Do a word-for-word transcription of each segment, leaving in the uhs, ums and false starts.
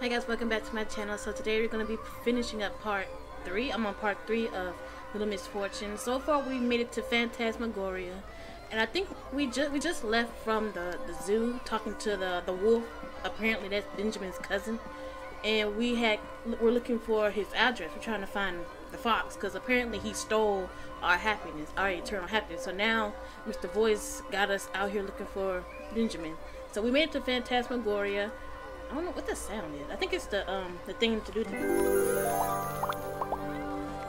Hi guys, welcome back to my channel. So today we're going to be finishing up part three. I'm on part three of Little Misfortune. So far we made it to Phantasmagoria, and I think we just we just left from the, the zoo talking to the, the wolf. Apparently that's Benjamin's cousin, and we had we're looking for his address. We're trying to find the fox because apparently he stole our happiness, our eternal happiness. So now Mister Voice got us out here looking for Benjamin. So we made it to Phantasmagoria. I don't know what the sound is. I think it's the um the thing to do.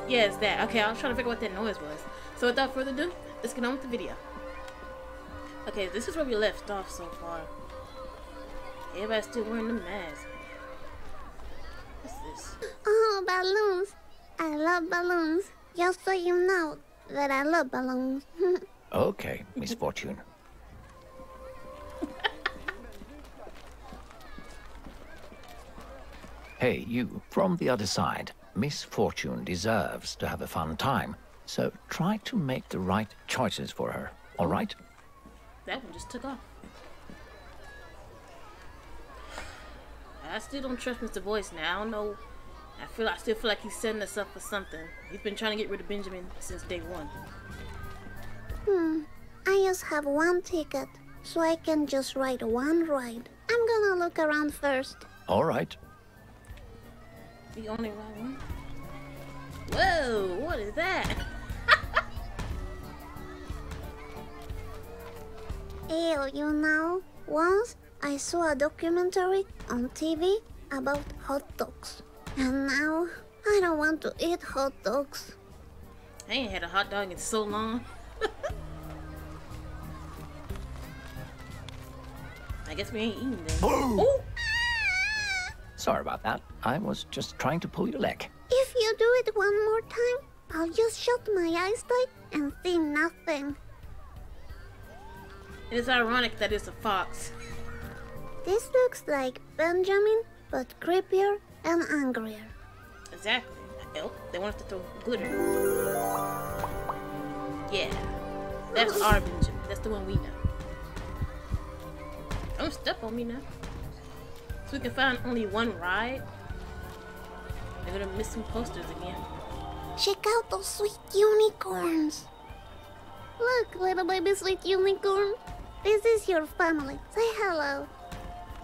Yeah, it's that. Okay, I was trying to figure out what that noise was. So without further ado, let's get on with the video. Okay, this is where we left off so far. Everybody's still wearing the mask. What's this? Oh, balloons. I love balloons. Just so you know that I love balloons. Okay, Miss Fortune. Hey, you, from the other side, Miss Fortune deserves to have a fun time, so try to make the right choices for her, all right? That one just took off. I still don't trust Mister Voice now. I don't know. I, feel, I still feel like he's setting us up for something. He's been trying to get rid of Benjamin since day one. Hmm, I just have one ticket, so I can just ride one ride. I'm gonna look around first. All right. The only right one. Whoa! What is that? Ew, you know, once I saw a documentary on T V about hot dogs, and now I don't want to eat hot dogs. I ain't had a hot dog in so long. I guess we ain't eating this. Ooh. Sorry about that. I was just trying to pull your leg. If you do it one more time, I'll just shut my eyes tight and see nothing. It is ironic that it's a fox. This looks like Benjamin, but creepier and angrier. Exactly. Oh, they want us to throw glitter. Yeah. That's our Benjamin. That's the one we know. Don't step on me now. So we can find only one ride. They're gonna miss some posters again. Check out those sweet unicorns. Look, little baby sweet unicorn. This is your family. Say hello.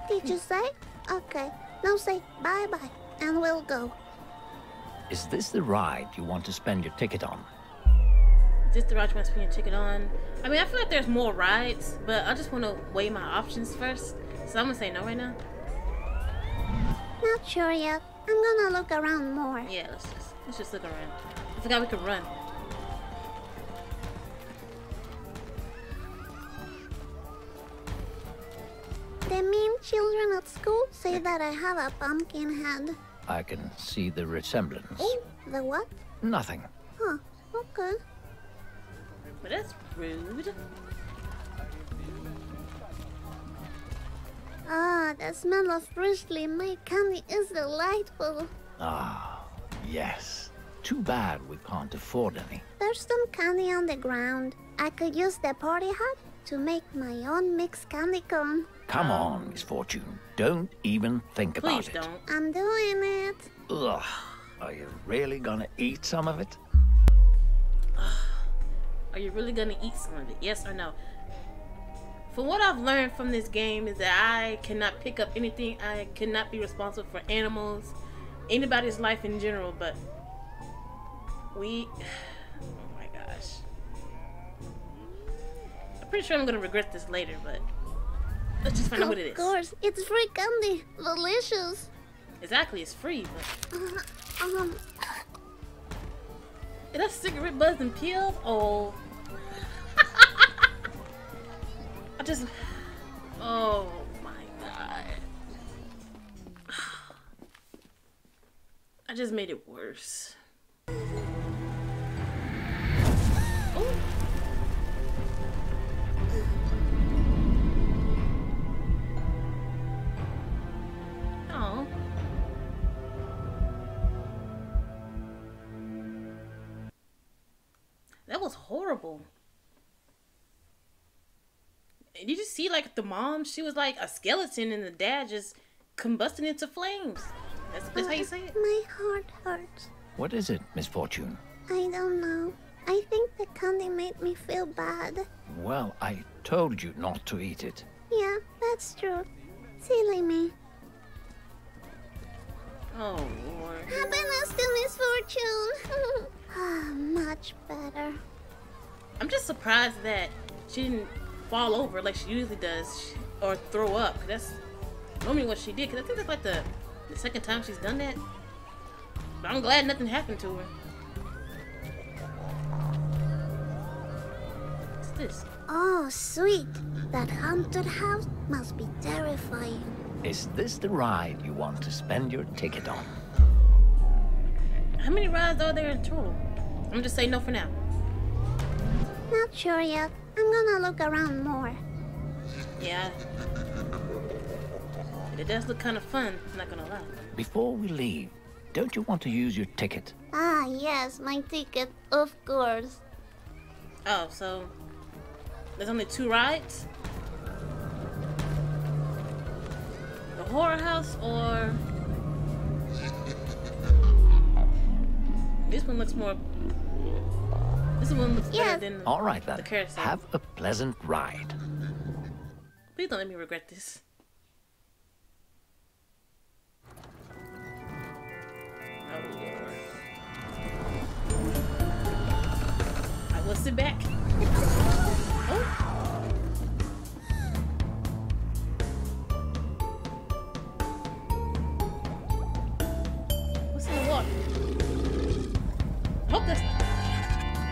Did you say? Okay. Now say bye-bye and we'll go. Is this the ride you want to spend your ticket on? Is this the ride you want to spend your ticket on? I mean, I feel like there's more rides, but I just want to weigh my options first. So I'm gonna say no right now. Not sure yet. I'm gonna look around more. Yeah, let's just let's just look around. I forgot we could run. The mean children at school say that I have a pumpkin head. I can see the resemblance. Oh, the what? Nothing. Huh. Okay. But that's rude. Ah, the smell of freshly made candy is delightful. Ah, yes. Too bad we can't afford any. There's some candy on the ground. I could use the party hat to make my own mixed candy cone. Come on, Miss Fortune. Don't even think about it. Please don't. I'm doing it. Ugh. Are you really gonna eat some of it? Are you really gonna eat some of it? Yes or no? But what I've learned from this game is that I cannot pick up anything. I cannot be responsible for animals, anybody's life in general, but we, oh my gosh. I'm pretty sure I'm gonna regret this later, but let's just find out what it is. Of course, it's free candy, delicious. Exactly, it's free, but. Uh, um. Is that cigarette buzz and pills? Oh. Just, oh my god. I just made it worse. Oh. Oh. That was horrible. Did you see like the mom? She was like a skeleton and the dad just combusting into flames. That's, that's uh, how you say it. My heart hurts. What is it, Miss Fortune? I don't know. I think the candy made me feel bad. Well, I told you not to eat it. Yeah, that's true. Silly me. Oh, Lord. Happiness to Miss Fortune. Ah, much better. I'm just surprised that she didn't fall over like she usually does, or throw up. That's normally what she did, because I think that's like the, the second time she's done that. But I'm glad nothing happened to her. What's this? Oh, sweet. That haunted house must be terrifying. Is this the ride you want to spend your ticket on? How many rides are there in total? I'm gonna just say no for now. Not sure yet. I'm gonna look around more. Yeah. It does look kind of fun, I'm not gonna lie. Before we leave, don't you want to use your ticket? Ah, yes, my ticket, of course. Oh, so there's only two rides? The horror house or... This one looks more... This one looks yeah. better than the carousel. All right, then. The have a pleasant ride. Please don't let me regret this. Oh, Lord. I will sit back. Oh. What's in the water? I hope that's... I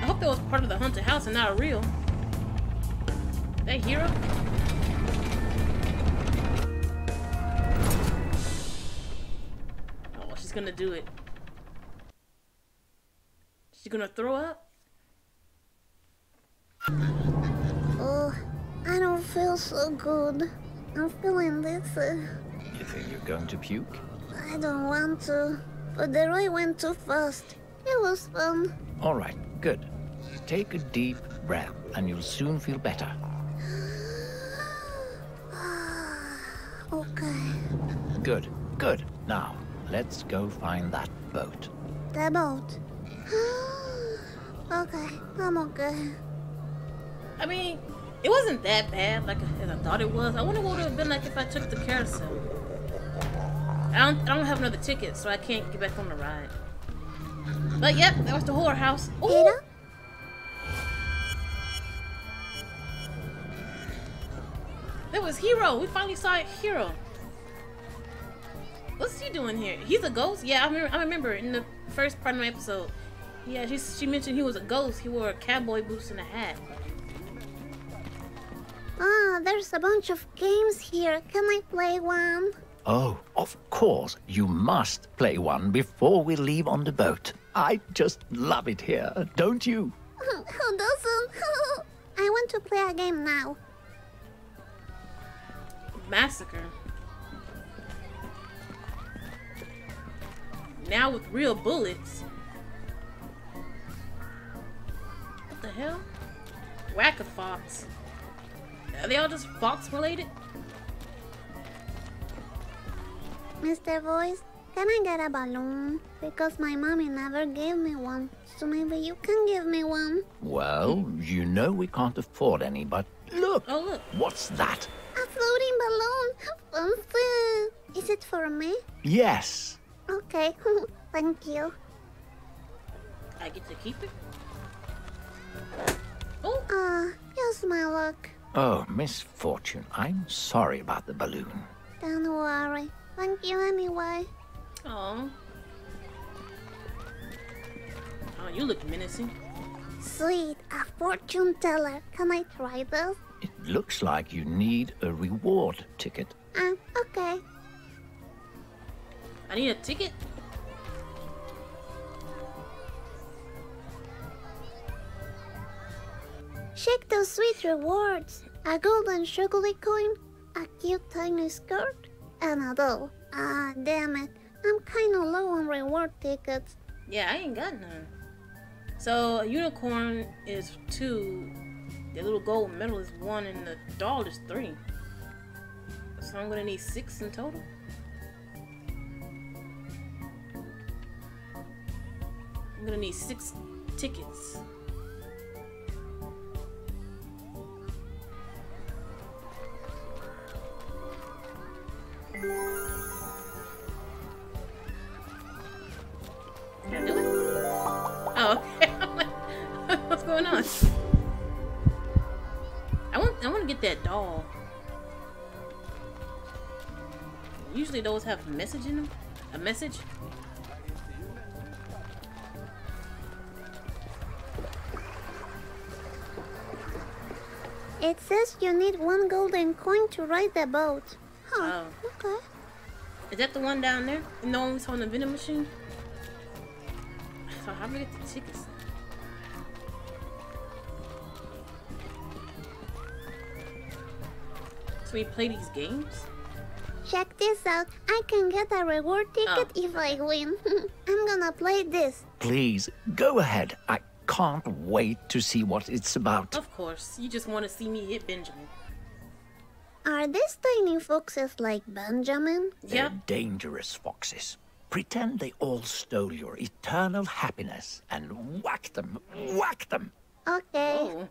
hope that was part of the haunted house and not real. Is that Hiro? Oh, she's gonna do it. She's gonna throw up? Oh, I don't feel so good. I'm feeling dizzy. You think you're going to puke? I don't want to, but the ride went too fast. It was fun. All right, good. Take a deep breath, and you'll soon feel better. Okay. Good, good. Now, let's go find that boat. The boat? Okay, I'm okay. I mean, it wasn't that bad, like as I thought it was. I wonder what it would have been like if I took the carousel. I don't, I don't have another ticket, so I can't get back on the ride. But yep, that was the horror house. Ooh. That was Hiro. We finally saw Hiro. What's he doing here? He's a ghost? Yeah, I remember, I remember in the first part of my episode. Yeah, she, she mentioned he was a ghost. He wore cowboy boots and a hat. Ah, there's a bunch of games here. Can I play one? Oh, of course. You must play one before we leave on the boat. I just love it here, don't you? Who doesn't? I want to play a game now. Massacre. Now with real bullets. What the hell? Whack a fox. Are they all just fox related? Mister Voice, can I get a balloon? Because my mommy never gave me one, so maybe you can give me one. Well, you know we can't afford any, but look! Oh, look. What's that? A floating balloon! Fancy! Is it for me? Yes. Okay, thank you. I get to keep it? Oh! Ah, uh, here's my luck. Oh, Miss Fortune, I'm sorry about the balloon. Don't worry. Thank you anyway. Aww. Oh, you look menacing. Sweet, a fortune teller. Can I try this? It looks like you need a reward ticket. Ah, uh, okay. I need a ticket? Check those sweet rewards. A golden sugary coin, a cute tiny skirt, and a doll. Ah, damn it. I'm kind of low on reward tickets. Yeah, I ain't got none. So, a unicorn is two, the little gold medal is one, and the doll is three. So I'm gonna need six in total? I'm gonna need six tickets. Those have a message in them? A message? It says you need one golden coin to ride the boat. Huh. Oh. Okay. Is that the one down there? No one's on the vending machine? So how do I get the tickets? So we play these games? Check this out. I can get a reward ticket oh. if I win. I'm gonna play this. Please, go ahead. I can't wait to see what it's about. Of course. You just want to see me hit Benjamin. Are these tiny foxes like Benjamin? They're yep. dangerous foxes. Pretend they all stole your eternal happiness and whack them. Whack them. Okay. Oh.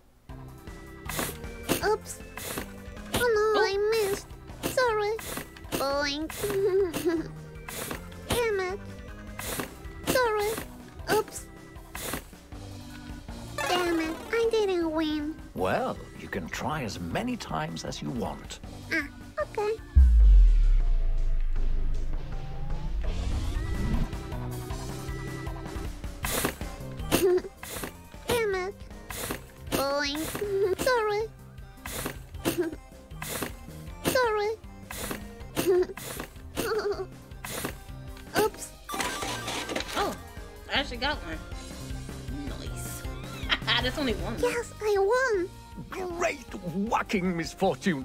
Oops. Oh no, oh. I missed. Sorry. Boink. Damn it. Sorry. Oops. Damn it. I didn't win. Well, you can try as many times as you want. Ah, okay. Damn it. Boink. Sorry. Sorry. Oops. Oh, I actually got one. Nice. That's only one. Yes, I won. Great whacking misfortune.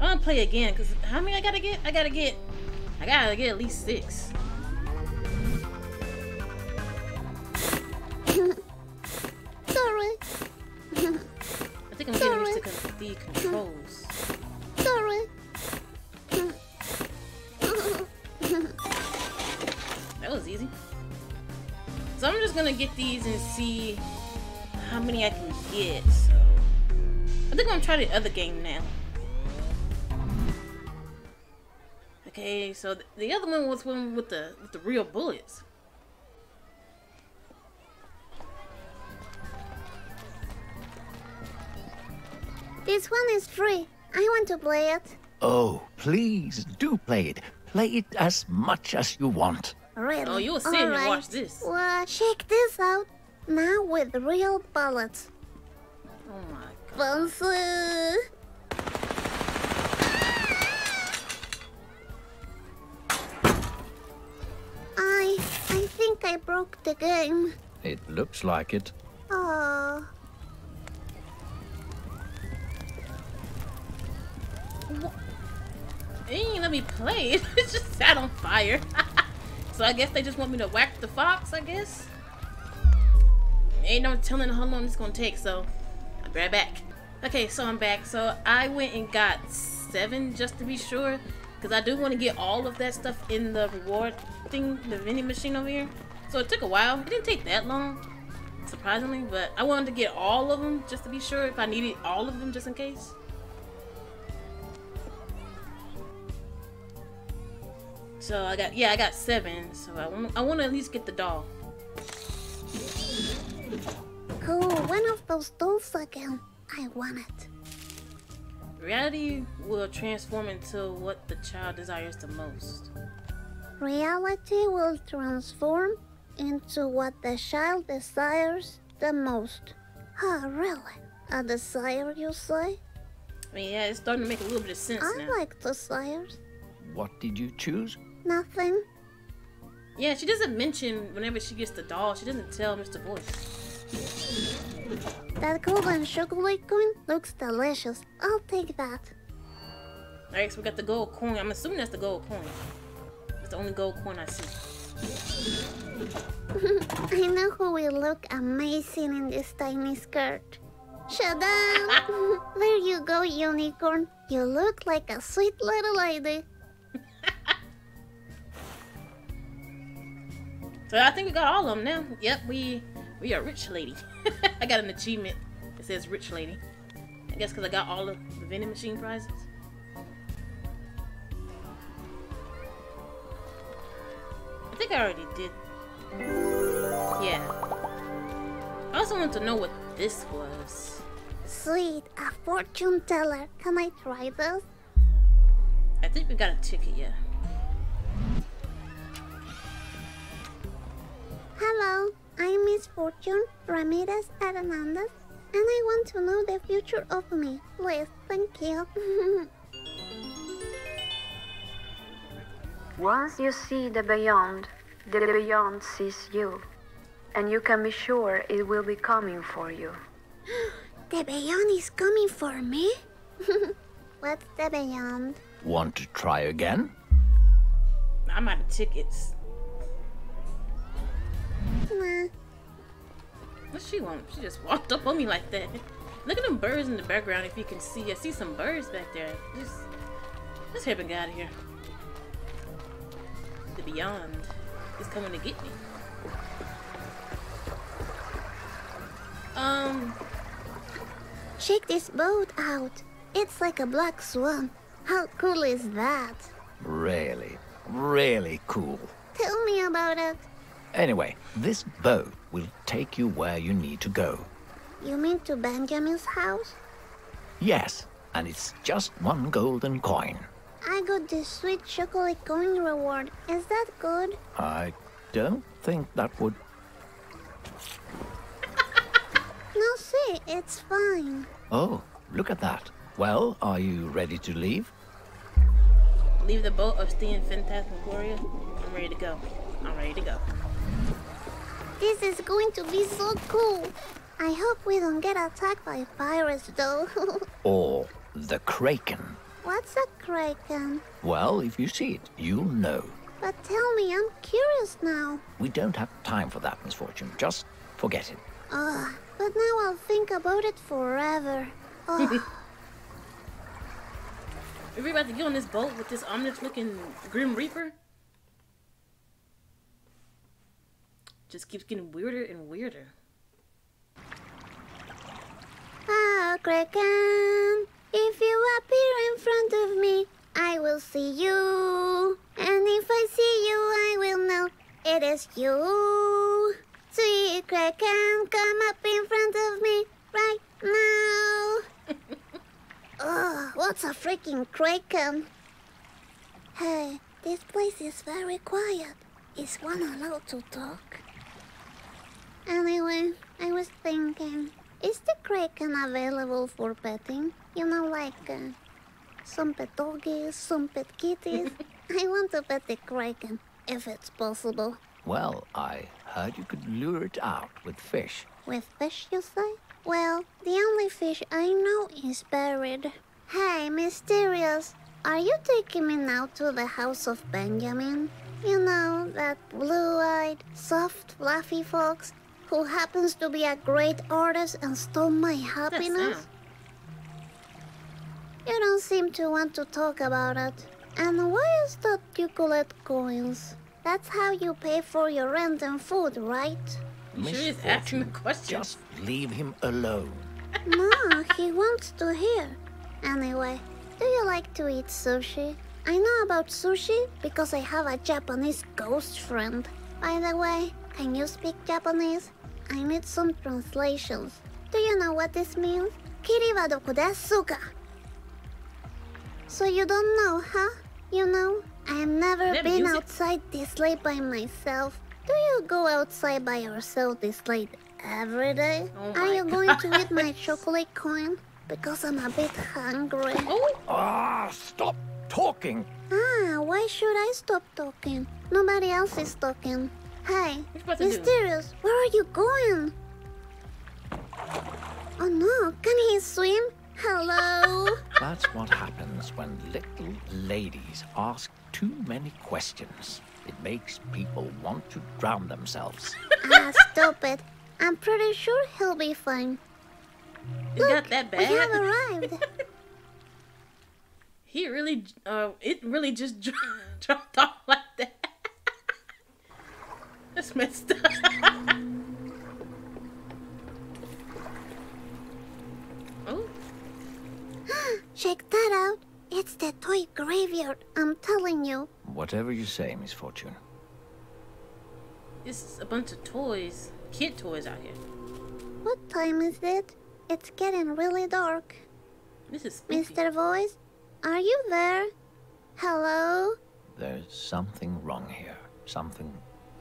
I'm gonna play again, because how many I gotta get? I gotta get. I gotta get at least six. Sorry. I think I'm getting used to the controls. Sorry. That was easy. So I'm just gonna get these and see how many I can get. So I think I'm gonna try the other game now. Okay, so th the other one was one with the with the real bullets. This one is free. I want to play it. Oh, please do play it. Play it as much as you want. Really? Oh, you'll see and watch this. Well, check this out. Now with real bullets. Oh my god. Bonsu! I... I think I broke the game. It looks like it. Oh. What? It ain't let me play. It just sat on fire. So I guess they just want me to whack the fox, I guess. Ain't no telling how long it's gonna take, so I'll be right back. Okay, so I'm back. So I went and got seven just to be sure, because I do want to get all of that stuff in the reward thing, the vending machine over here. So it took a while. It didn't take that long, surprisingly, but I wanted to get all of them just to be sure if I needed all of them just in case. So I got, yeah, I got seven, so I want, I want to at least get the doll. Oh, one of those dolls again. I want it. Reality will transform into what the child desires the most. Reality will transform into what the child desires the most. Oh, really? A desire, you say? I mean, yeah, it's starting to make a little bit of sense now. I like desires. What did you choose? Nothing. Yeah, she doesn't mention whenever she gets the doll, she doesn't tell Mister Voice. That golden chocolate coin looks delicious. I'll take that. Alright, so we got the gold coin. I'm assuming that's the gold coin. It's the only gold coin I see. I know who will look amazing in this tiny skirt. Shut up! There you go, unicorn. You look like a sweet little lady. Well, I think we got all of them now. Yep, we we are rich lady. I got an achievement that says rich lady. I guess because I got all of the vending machine prizes. I think I already did. Yeah. I also want to know what this was. Sweet, a fortune teller. Can I try this? I think we got a ticket, yeah. Hello, I'm Miss Fortune Ramirez Hernandez, and I want to know the future of me. Please, thank you. Once you see the beyond, the beyond sees you, and you can be sure it will be coming for you. The beyond is coming for me? What's the beyond? Want to try again? I'm out of tickets. Nah. What she want? She just walked up on me like that. Look at them birds in the background if you can see. I see some birds back there. Just, just help me get out of here. The beyond is coming to get me. Um. Check this boat out. It's like a black swan. How cool is that? Really, really cool. Tell me about it. Anyway, this boat will take you where you need to go. You mean to Benjamin's house? Yes, and it's just one golden coin. I got this sweet chocolate coin reward. Is that good? I don't think that would... No, see, it's fine. Oh, look at that. Well, are you ready to leave? Leave the boat or stay in Phantasmagoria? I'm ready to go. I'm ready to go. This is going to be so cool. I hope we don't get attacked by pirates, though. Or the Kraken. What's a Kraken? Well, if you see it, you'll know. But tell me, I'm curious now. We don't have time for that, Miss Fortune. Just forget it. Ugh, but now I'll think about it forever. Ugh. Are we about to get on this boat with this ominous-looking Grim Reaper? Just keeps getting weirder and weirder. Oh, Kraken, if you appear in front of me, I will see you. And if I see you, I will know it is you. Sweet Kraken, come up in front of me right now. Ugh, what's a freaking Kraken? Hey, this place is very quiet. Is one allowed to talk? Anyway, I was thinking, is the Kraken available for petting? You know, like uh, some pet doggies, some pet kitties. I want to pet the Kraken, if it's possible. Well, I heard you could lure it out with fish. With fish, you say? Well, the only fish I know is buried. Hey, Mysterious, are you taking me now to the house of Benjamin? You know, that blue-eyed, soft, fluffy fox who happens to be a great artist and stole my happiness? You don't seem to want to talk about it. And why is that you collect coins? That's how you pay for your rent and food, right? Miss Fortune, just leave him alone. No, he wants to hear. Anyway, do you like to eat sushi? I know about sushi because I have a Japanese ghost friend. By the way, can you speak Japanese? I need some translations. Do you know what this means? Kiriwa doko desu ka? So you don't know, huh? You know, I have never been outside this late by myself. Do you go outside by yourself this late every day? Oh Are you going God. to eat my chocolate coin? Because I'm a bit hungry. Ah, oh, stop! Talking. Ah, why should I stop talking? Nobody else is talking. Hi, Mysterious, where are you going? Oh no, can he swim? Hello? That's what happens when little ladies ask too many questions. It makes people want to drown themselves. Ah, stop it. I'm pretty sure he'll be fine. It's Look, not that bad. We have arrived. He really, uh, it really just dropped off like that. That's that's messed up. Oh. Check that out. It's the toy graveyard, I'm telling you. Whatever you say, Miss Fortune. This is a bunch of toys. Kid toys out here. What time is it? It's getting really dark. This is spooky. Mister Voice, are you there? Hello? There's something wrong here. Something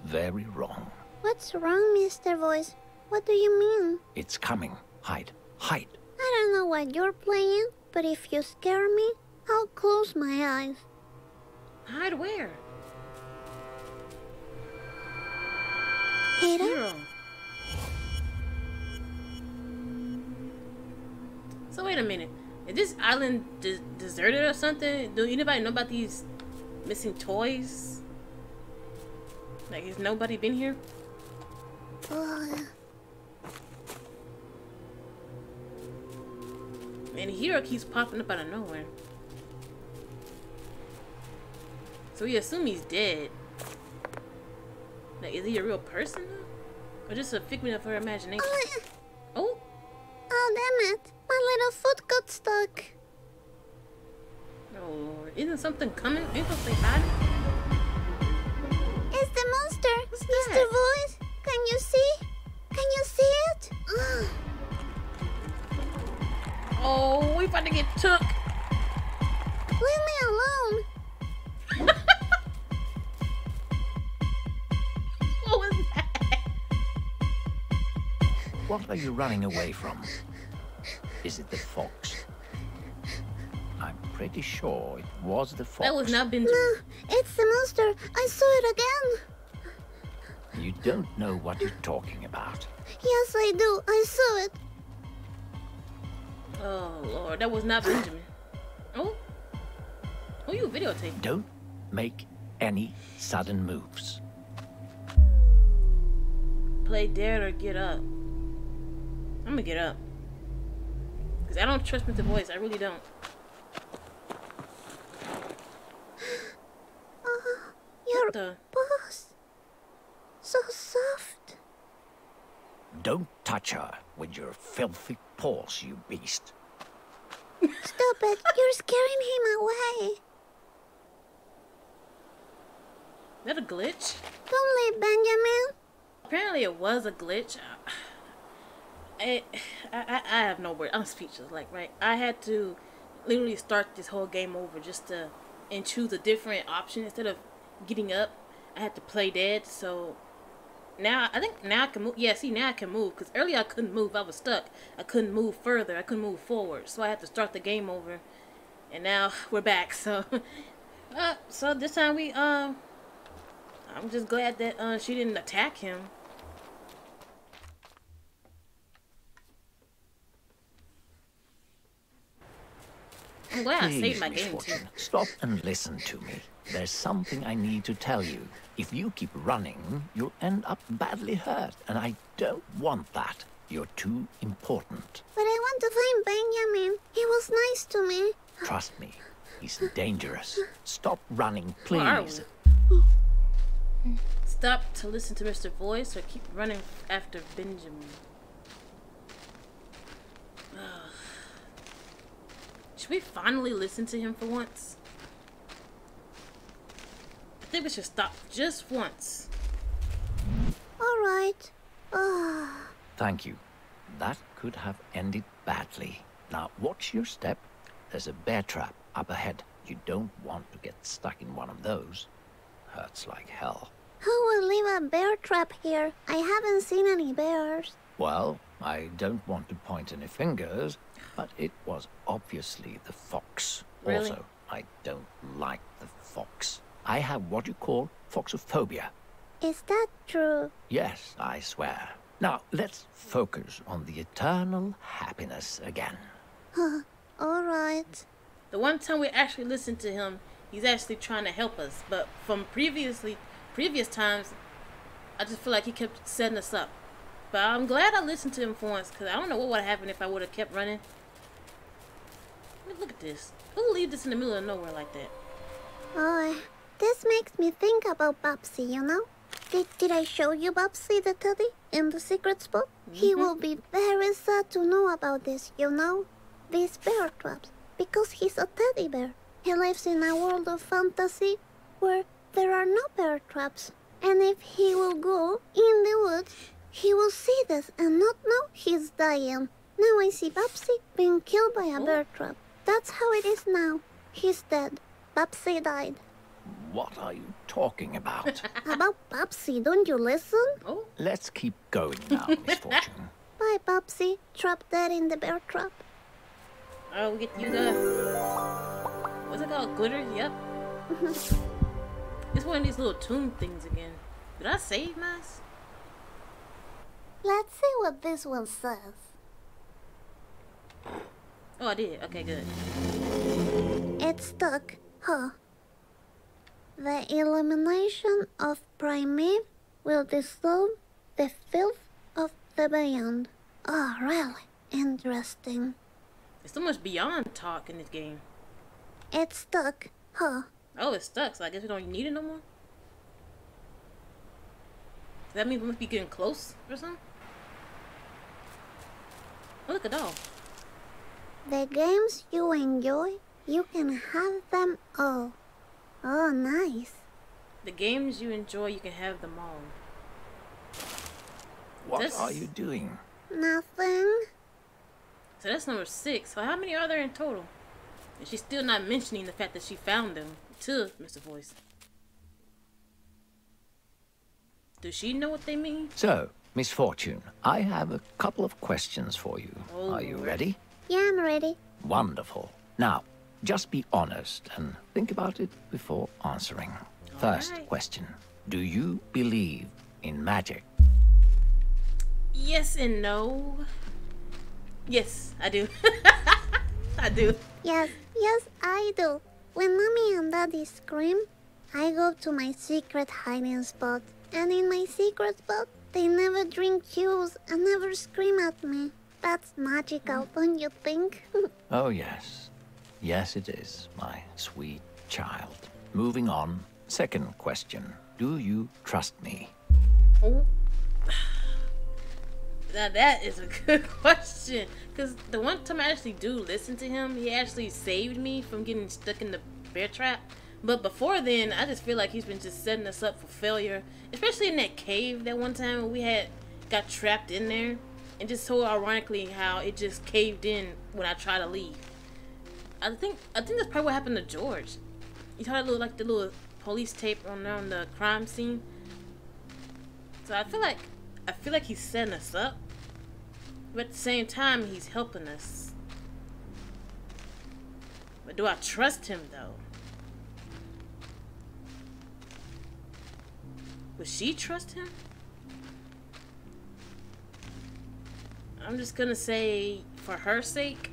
very wrong. What's wrong, Mister Voice? What do you mean? It's coming. Hide. Hide. I don't know what you're playing, but if you scare me, I'll close my eyes. Hide where? Hiro. So wait a minute. Is this island de deserted or something? Do anybody know about these missing toys? Like, has nobody been here? Uh. And Hiro keeps popping up out of nowhere. So we assume he's dead. Like, is he a real person? Or just a figment of her imagination? Uh. Oh! Oh, damn it! My little foot got stuck. Oh Lord. Isn't something coming? Ain't something bad? It's the monster! What's Mister That? Voice! Can you see? Can you see it? Oh, we about to get took! Leave me alone! What was that? What are you running away from? Is it the fox? I'm pretty sure it was the fox. That was not been. No, it's the monster. I saw it again. You don't know what you're talking about. Yes, I do. I saw it. Oh Lord, that was not Benjamin. Oh, who you videotaping? Don't make any sudden moves. Play dead or get up. I'm gonna get up. Because I don't trust Mister Voice, I really don't. Oh, your paws. So soft. Don't touch her with your filthy paws, you beast. Stop it, you're scaring him away. Is that a glitch? Don't leave, Benjamin. Apparently it was a glitch. I, I, I have no word. I'm speechless. Like, right? I had to literally start this whole game over just to and choose a different option instead of getting up. I had to play dead. So now I think now I can move. Yeah, see, now I can move, because earlier I couldn't move. I was stuck. I couldn't move further. I couldn't move forward. So I had to start the game over. And now we're back. So, uh, so this time we um, I'm just glad that uh, she didn't attack him. I'm glad I saved my game too. Stop and listen to me. There's something I need to tell you. If you keep running, you'll end up badly hurt, and I don't want that. You're too important. But I want to find Benjamin. He was nice to me. Trust me, he's dangerous. Stop running, please. Stop to listen to Mister Voice, or keep running after Benjamin. Should we finally listen to him for once? I think we should stop just once. All right. Oh. Thank you. That could have ended badly. Now watch your step. There's a bear trap up ahead. You don't want to get stuck in one of those. Hurts like hell. Who would leave a bear trap here? I haven't seen any bears. Well, I don't want to point any fingers, but it was obviously the fox. Really? Also, I don't like the fox. I have what you call foxophobia. Is that true? Yes, I swear. Now, let's focus on the eternal happiness again. All right. The one time we actually listened to him, he's actually trying to help us. But from previously, previous times, I just feel like he kept setting us up. But I'm glad I listened to him for once, because I don't know what would have happened if I would have kept running. I mean, look at this. Who would leave this in the middle of nowhere like that? Oh, this makes me think about Bubsy, you know? Did, did I show you Bubsy the Teddy in the secrets book? Mm-hmm. He will be very sad to know about this, you know? These bear traps. Because he's a teddy bear. He lives in a world of fantasy where there are no bear traps. And if he will go in the woods, he will see this and not know he's dying. Now I see Bubsy being killed by a oh. bear trap. That's how it is now. He's dead. Bubsy died. What are you talking about? About Bubsy, don't you listen? Oh. Let's keep going now, Miss Fortune. Bye, Bubsy. Trap dead in the bear trap. I'll get you the... What's it called? Glitter? Yep. It's one of these little tomb things again. Did I save mine? Let's see what this one says. Oh, I did. Okay, good. It's stuck, huh? The illumination of Prime will dissolve the filth of the beyond. Oh, really? Interesting. There's so much beyond talk in this game. It's stuck, huh? Oh, it's stuck, so I guess we don't need it no more? Does that mean we must be getting close or something? Oh, look at all. The games you enjoy, you can have them all. Oh, nice. The games you enjoy, you can have them all. What that's... are you doing? Nothing. So that's number six. So how many are there in total? And she's still not mentioning the fact that she found them to Mister Voice. Does she know what they mean? So, Miss Fortune, I have a couple of questions for you. Oh. Are you ready? Yeah, I'm ready. Wonderful. Now, just be honest and think about it before answering. All First right. question. Do you believe in magic? Yes and no. Yes, I do. I do. Yes, yes, I do. When Mommy and Daddy scream, I go to my secret hiding spot. And in my secret spot, they never drink juice and never scream at me. That's magical, don't you think? Oh, yes. Yes, it is, my sweet child. Moving on. Second question. Do you trust me? Oh. Now that is a good question. Because the one time I actually do listen to him, he actually saved me from getting stuck in the bear trap. But before then, I just feel like he's been just setting us up for failure. Especially in that cave that one time when we had got trapped in there. And just so ironically how it just caved in when I tried to leave. I think I think that's probably what happened to George. You saw that little, like the little police tape on, on the crime scene. So I feel like I feel like he's setting us up, but at the same time he's helping us. But do I trust him though? Would she trust him? I'm just gonna say, for her sake,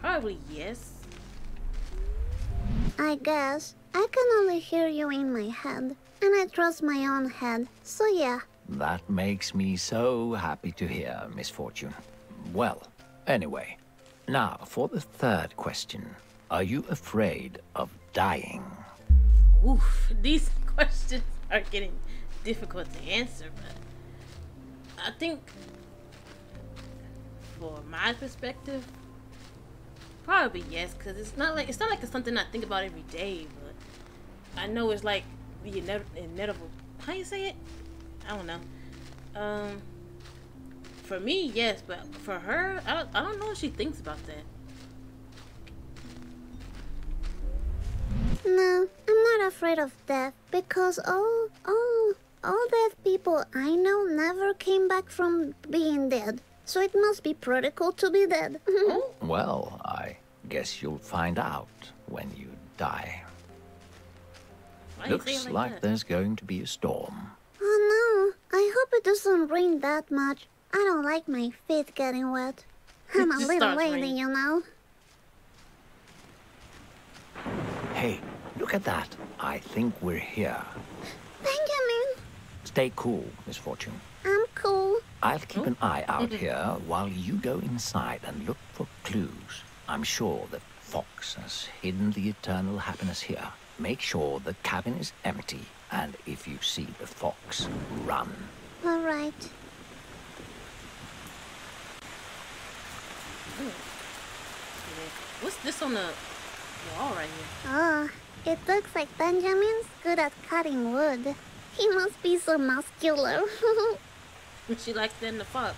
probably yes. I guess. I can only hear you in my head, and I trust my own head, so yeah. That makes me so happy to hear, Miss Fortune. Well, anyway, now for the third question. Are you afraid of dying? Oof, these questions are getting difficult to answer, but I think... from my perspective, probably yes, because it's not like it's not like it's something I think about every day, but I know it's like the inevitable. How you say it? I don't know. Um, for me, yes, but for her, I don't, I don't know what she thinks about that. No, I'm not afraid of death because all all all dead people I know never came back from being dead. So it must be pretty cool to be dead. Well, I guess you'll find out when you die. Why Looks like, like there's going to be a storm. Oh no, I hope it doesn't rain that much. I don't like my feet getting wet. I'm a little lady, raining. you know. Hey, look at that. I think we're here. Benjamin! Stay cool, Miss Fortune. I'm cool. I'll keep oh. an eye out mm-hmm. here while you go inside and look for clues. I'm sure that Fox has hidden the eternal happiness here. Make sure the cabin is empty, and if you see the fox, box, run. All right. Ooh. What's this on the wall right here? Oh, it looks like Benjamin's good at cutting wood. He must be so muscular. She likes than the fox.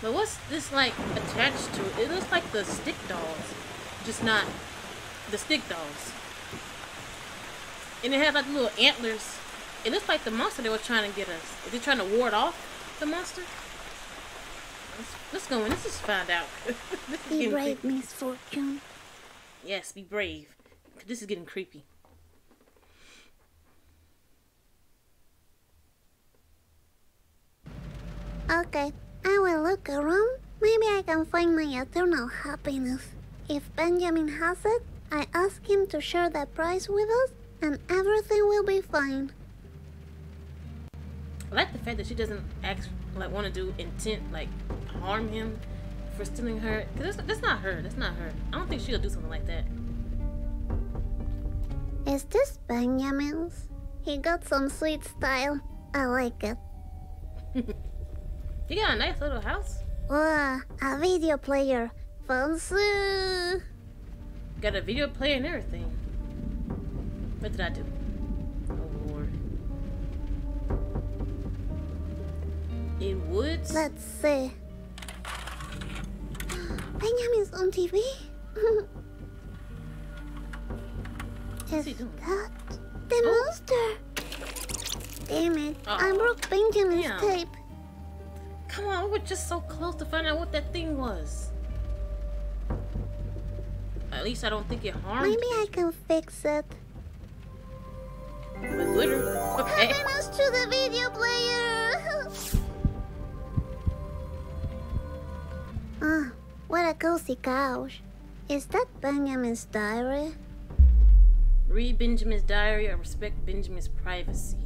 But what's this like attached to it? It looks like the stick dolls. Just not the stick dolls. And it had like little antlers. It looks like the monster they were trying to get us. Is it trying to ward off the monster? Let's, let's go in. Let's just find out. Be brave, Miss Fortune. Yes, be brave. This is getting creepy. Okay, I will look around. Maybe I can find my eternal happiness. If Benjamin has it, I ask him to share the prize with us, and everything will be fine. I like the fact that she doesn't act, like want to do intent, like harm him for stealing her. Cause that's, that's not her. That's not her. I don't think she'll do something like that. Is this Benjamin's? He got some sweet style. I like it. You got a nice little house. Wow, a video player. Fancy. Got a video player and everything. What did I do? Oh Lord. In woods? Let's see. Benjamin's on T V? Is that the oh. monster? Damn it, oh. I broke Benjamin's yeah. tape. Come on, we were just so close to find out what that thing was. At least I don't think it harmed. Maybe I can fix it. With glitter? Okay. I managed to the video player! Oh, what a cozy couch. Is that Benjamin's diary? Read Benjamin's diary or respect Benjamin's privacy.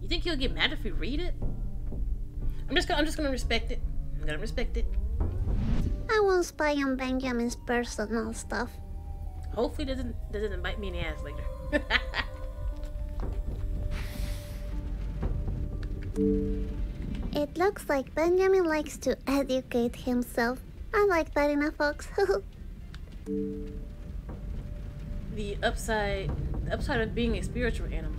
You think he'll get mad if we read it? I'm just gonna, I'm just gonna respect it. I'm gonna respect it. I won't spy on Benjamin's personal stuff. Hopefully doesn't doesn't bite me in the ass later. It looks like Benjamin likes to educate himself. I like that in a fox. The upside, the upside of being a spiritual animal.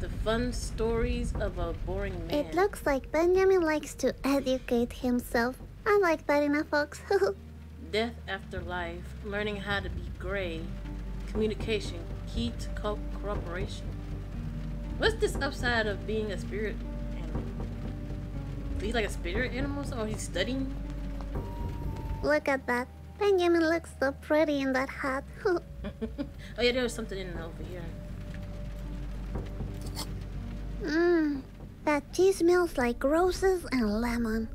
The fun stories of a boring man. It looks like Benjamin likes to educate himself. I like that in a fox. Death after life, learning how to be gray, communication, key to co cooperation. What's this upside of being a spirit animal? He's like a spirit animal, or he's studying? Look at that. Benjamin looks so pretty in that hat. Oh yeah, there was something in over here. Mmm, that tea smells like roses and lemon.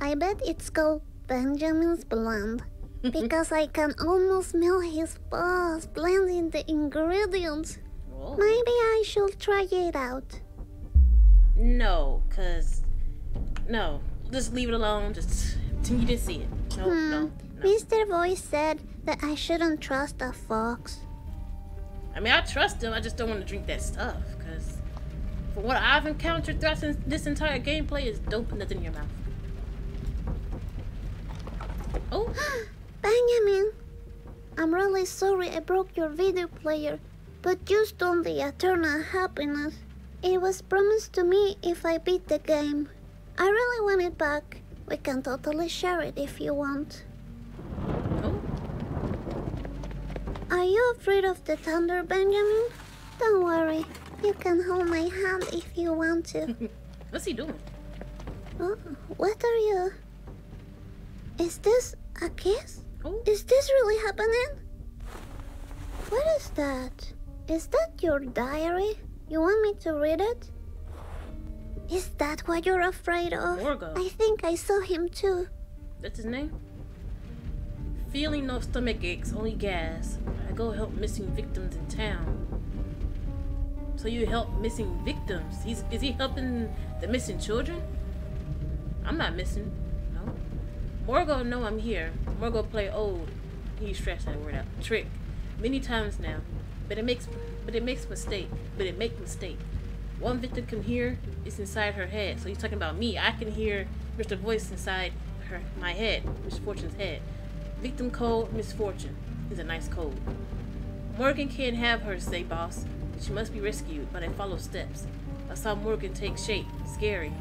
I bet it's called Benjamin's Blend. Because I can almost smell his paws blending the ingredients. Whoa. Maybe I should try it out. No, cause... No, just leave it alone. Just... You didn't see it. No, hmm. no, no. Mister Voice said that I shouldn't trust a fox. I mean, I trust him. I just don't want to drink that stuff. Cause... From what I've encountered throughout this entire gameplay is dope and nothing in your mouth. Oh! Benjamin! I'm really sorry I broke your video player, but you stole the eternal happiness. It was promised to me if I beat the game. I really want it back. We can totally share it if you want. Oh. Are you afraid of the thunder, Benjamin? Don't worry. You can hold my hand if you want to. What's he doing? Oh, what are you? Is this a kiss? Oh. Is this really happening? What is that? Is that your diary? You want me to read it? Is that what you're afraid of? Morgo. I think I saw him too. That's his name? Feeling no stomach aches, only gas. I go help missing victims in town. So you help missing victims? He's, is he helping the missing children? I'm not missing. Morgo, no, I'm here. Morgo play old. He stretched that word out. Trick. Many times now. But it makes but it makes mistake. But it make mistake. One victim can hear is inside her head. So he's talking about me. I can hear Mister Voice inside her my head, Miss Fortune's head. Victim code Miss Fortune is a nice code. Morgan can't have her say, boss. She must be rescued, but I follow steps. I saw Morgan take shape. Scary.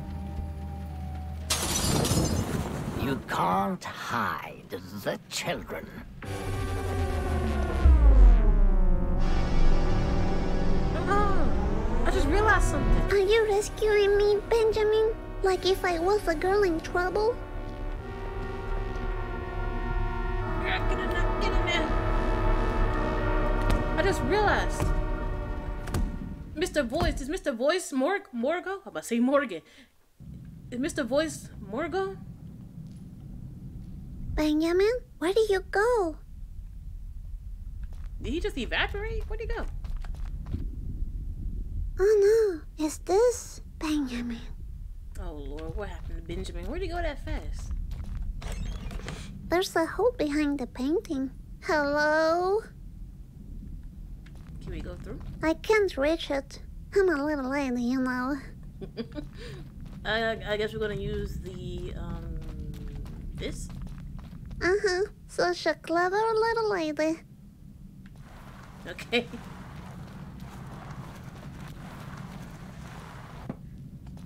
You can't hide the children. Uh-uh. I just realized something. Are you rescuing me, Benjamin? Like if I was a girl in trouble? Get in there, get in there. I just realized. Mister Voice, is Mister Voice Morg Morgo? I'm about to say Morgan. Is Mister Voice Morgo? Benjamin, where did you go? Did he just evaporate? Where'd he go? Oh no, is this Benjamin? Oh Lord, what happened to Benjamin? Where'd he go that fast? There's a hole behind the painting. Hello? Can we go through? I can't reach it. I'm a little lady, you know. I, I guess we're gonna use the, um, this? Uh-huh. Such a clever little lady. Okay.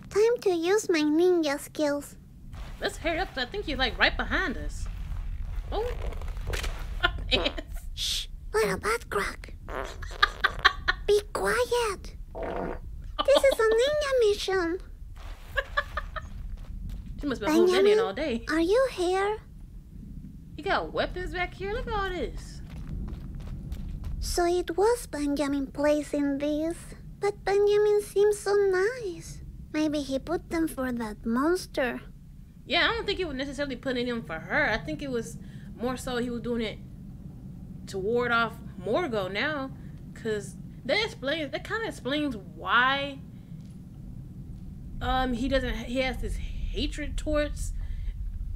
Time to use my ninja skills. Let's hurry up. I think you're, like, right behind us. Oh! My shh! Little butt crack. Be quiet. This is a ninja mission. She must be a whole minion all day. Are you here? You got weapons back here? Look at all this. So it was Benjamin placing these. But Benjamin seems so nice. Maybe he put them for that monster. Yeah, I don't think he was necessarily putting them for her. I think it was more so he was doing it to ward off Morgo now. Because that explains, that kind of explains why um, he doesn't, he has this hatred towards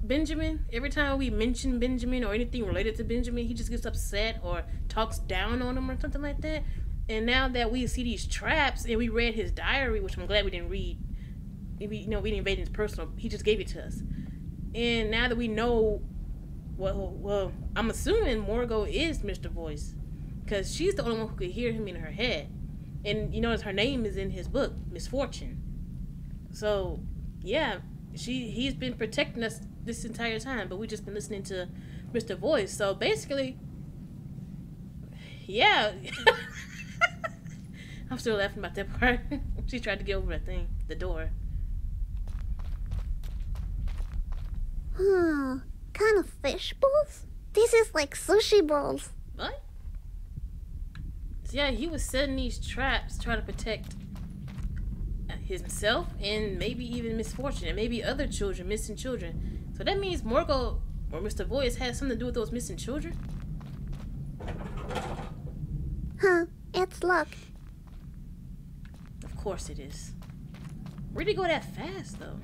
Benjamin. Every time we mention Benjamin or anything related to Benjamin, he just gets upset or talks down on him or something like that. And now that we see these traps and we read his diary, which I'm glad we didn't read, we, you know, we didn't read his personal, he just gave it to us. And now that we know, well, well I'm assuming Morgo is Mister Voice. Because she's the only one who could hear him in her head. And you notice her name is in his book, Miss Fortune. So, yeah, she he's been protecting us this entire time, but we've just been listening to Mister Voice. So, basically, yeah. I'm still laughing about that part. She tried to get over that thing, the door. Hmm, kind of fish balls? This is like sushi balls. What? Yeah, he was setting these traps trying to protect himself and maybe even Miss Fortune and maybe other children, missing children. So that means Morgo or Mister Voice has something to do with those missing children? Huh, it's luck. Of course it is. Where'd he go that fast, though?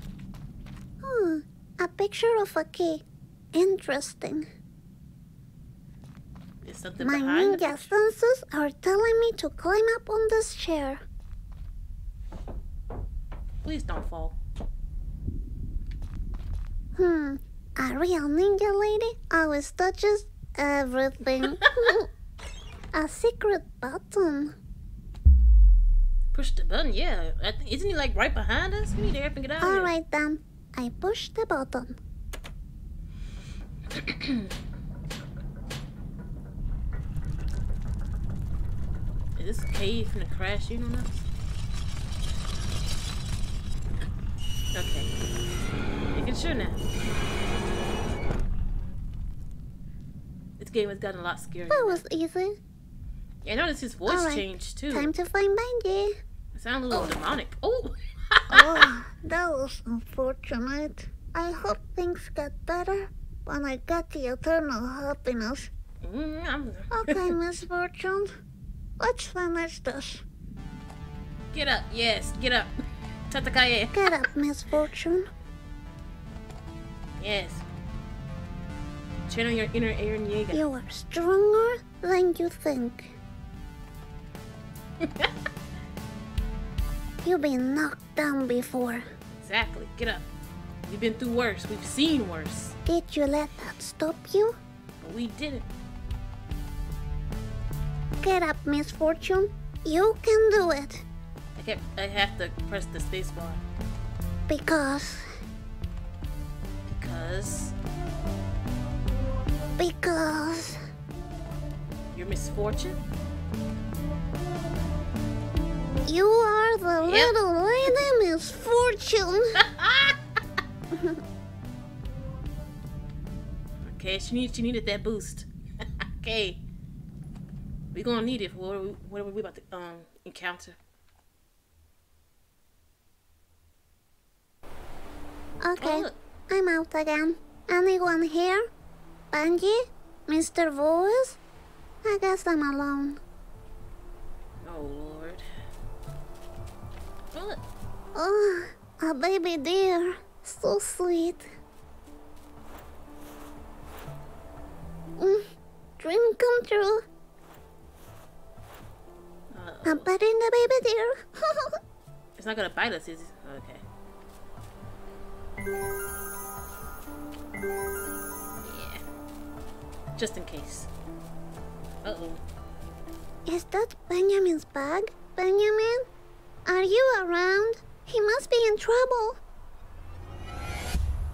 Hmm, a picture of a key. Interesting. My ninja senses are telling me to climb up on this chair. Please don't fall. Hmm, a real ninja lady always touches everything. A secret button. Push the button, yeah. I th isn't he like right behind us? We need to help him get out. All right then, I push the button. Is this cave from the crash in on us? Okay. Making sure now. This game has gotten a lot scarier. That was easy. Yeah, I noticed his voice right. changed too. Time to find Benji. It sounded a little oh. demonic. Oh. Oh, that was unfortunate. I hope things get better when I get the eternal happiness. Mm, I'm... Okay, Miss Fortune. Let's finish this. Get up, yes, get up. Tatakaye. Get up, Miss Fortune. Yes. Channel your inner Eren Yeager. You are stronger than you think. You've been knocked down before. Exactly. Get up. We've been through worse. We've seen worse. Did you let that stop you? But we didn't. Get up, Miss Fortune. You can do it. I kept, I have to press the space bar. Because... Because... Because... You're Miss Fortune? You are the yep. little lady Miss Fortune. Okay, she needed, she needed that boost. Okay. We're gonna need it for what are we, what are we about to um, encounter. Okay, oh, I'm out again. Anyone here? Benji? Mister Voice? I guess I'm alone. Oh, Lord. What? Oh, a baby deer. So sweet. Mm, dream come true. Uh-oh. I'm petting the baby deer. It's not gonna bite us, is it? Okay. Yeah. Just in case. Uh-oh. Is that Benjamin's bag? Benjamin? Are you around? He must be in trouble.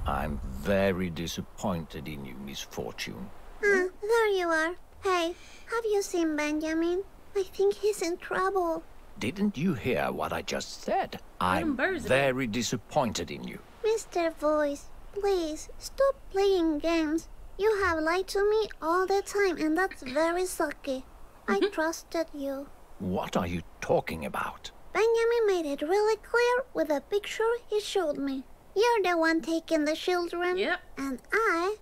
I'm very disappointed in you, Miss Fortune. Ah, there you are. Hey, have you seen Benjamin? I think he's in trouble. Didn't you hear what I just said? I'm very disappointed in you. Mister Voice, please, stop playing games. You have lied to me all the time, and that's very sucky. I trusted you. What are you talking about? Benjamin made it really clear with a picture he showed me. You're the one taking the children. Yep. And I...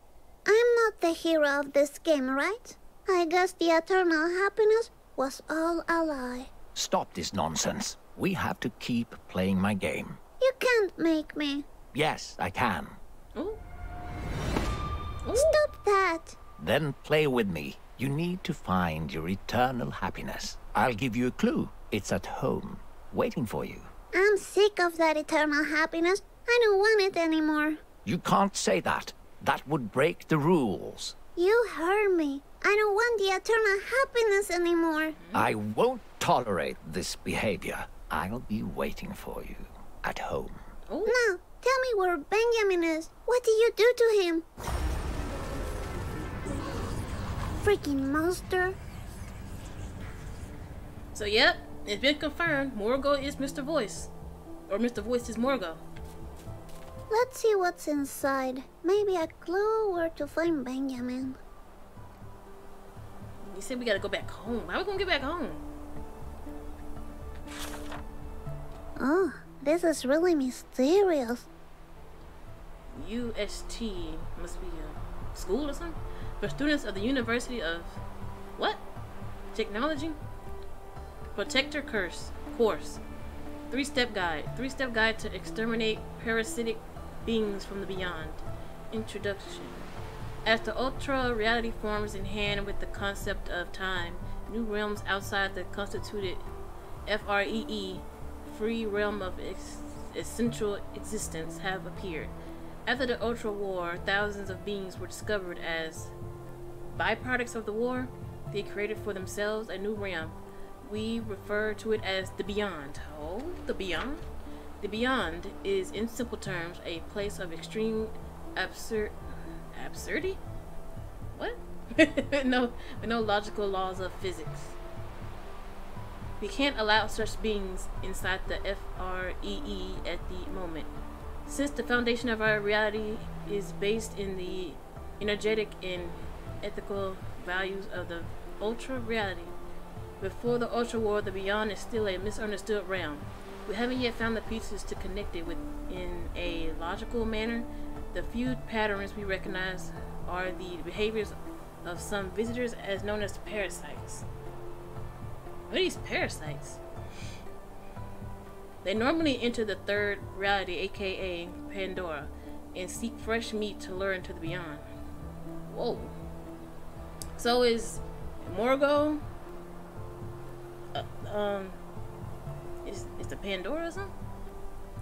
I'm not the hero of this game, right? I guess the eternal happiness was all a lie. Stop this nonsense. We have to keep playing my game. You can't make me. Yes, I can. Ooh. Ooh. Stop that! Then play with me. You need to find your eternal happiness. I'll give you a clue. It's at home, waiting for you. I'm sick of that eternal happiness. I don't want it anymore. You can't say that. That would break the rules. You heard me. I don't want the eternal happiness anymore. I won't tolerate this behavior. I'll be waiting for you at home. Ooh. No. Tell me where Benjamin is. What did you do to him? Freaking monster. So, yep, it's been confirmed. Morgo is Mister Voice. Or Mister Voice is Morgo. Let's see what's inside. Maybe a clue where to find Benjamin. You said we gotta go back home. How are we gonna get back home? Oh, this is really mysterious. U S T must be a school or something? For students of the University of... What? Technology? Protector Curse. Course. Three-step guide. Three-step guide to exterminate parasitic beings from the beyond. Introduction. As the ultra-reality forms in hand with the concept of time, new realms outside the constituted F R E E free realm of ex essential existence have appeared. After the Ultra-War, thousands of beings were discovered as byproducts of the war. They created for themselves a new realm. We refer to it as the Beyond. Oh, the Beyond? The Beyond is, in simple terms, a place of extreme absurd... absurdity? What? no, with no logical laws of physics. We can't allow such beings inside the F R E E at the moment. Since the foundation of our reality is based in the energetic and ethical values of the ultra-reality, before the ultra-war, the beyond is still a misunderstood realm. We haven't yet found the pieces to connect it with in a logical manner. The few patterns we recognize are the behaviors of some visitors as known as parasites. What are these parasites? They normally enter the third reality, aka Pandora, and seek fresh meat to lure into the beyond. Whoa. So is Morgo? Uh, um, it's, it's the Pandora or something?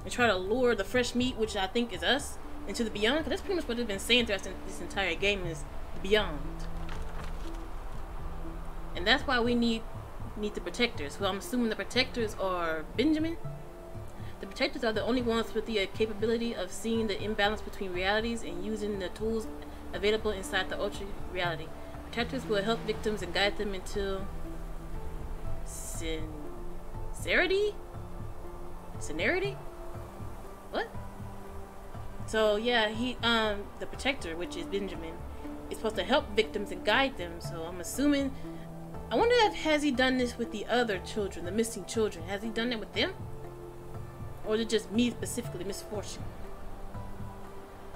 They try to lure the fresh meat, which I think is us, into the beyond. Because that's pretty much what they've been saying to us in this entire game, is the beyond. And that's why we need need the protectors. Well, I'm assuming the protectors are Benjamin. The protectors are the only ones with the capability of seeing the imbalance between realities and using the tools available inside the Ultra-Reality. Protectors will help victims and guide them into sincerity? Sincerity? What? So yeah, he um the protector, which is Benjamin, is supposed to help victims and guide them. So I'm assuming, I wonder if has he done this with the other children, the missing children? Has he done that with them? Or is it just me specifically, Miss Fortune?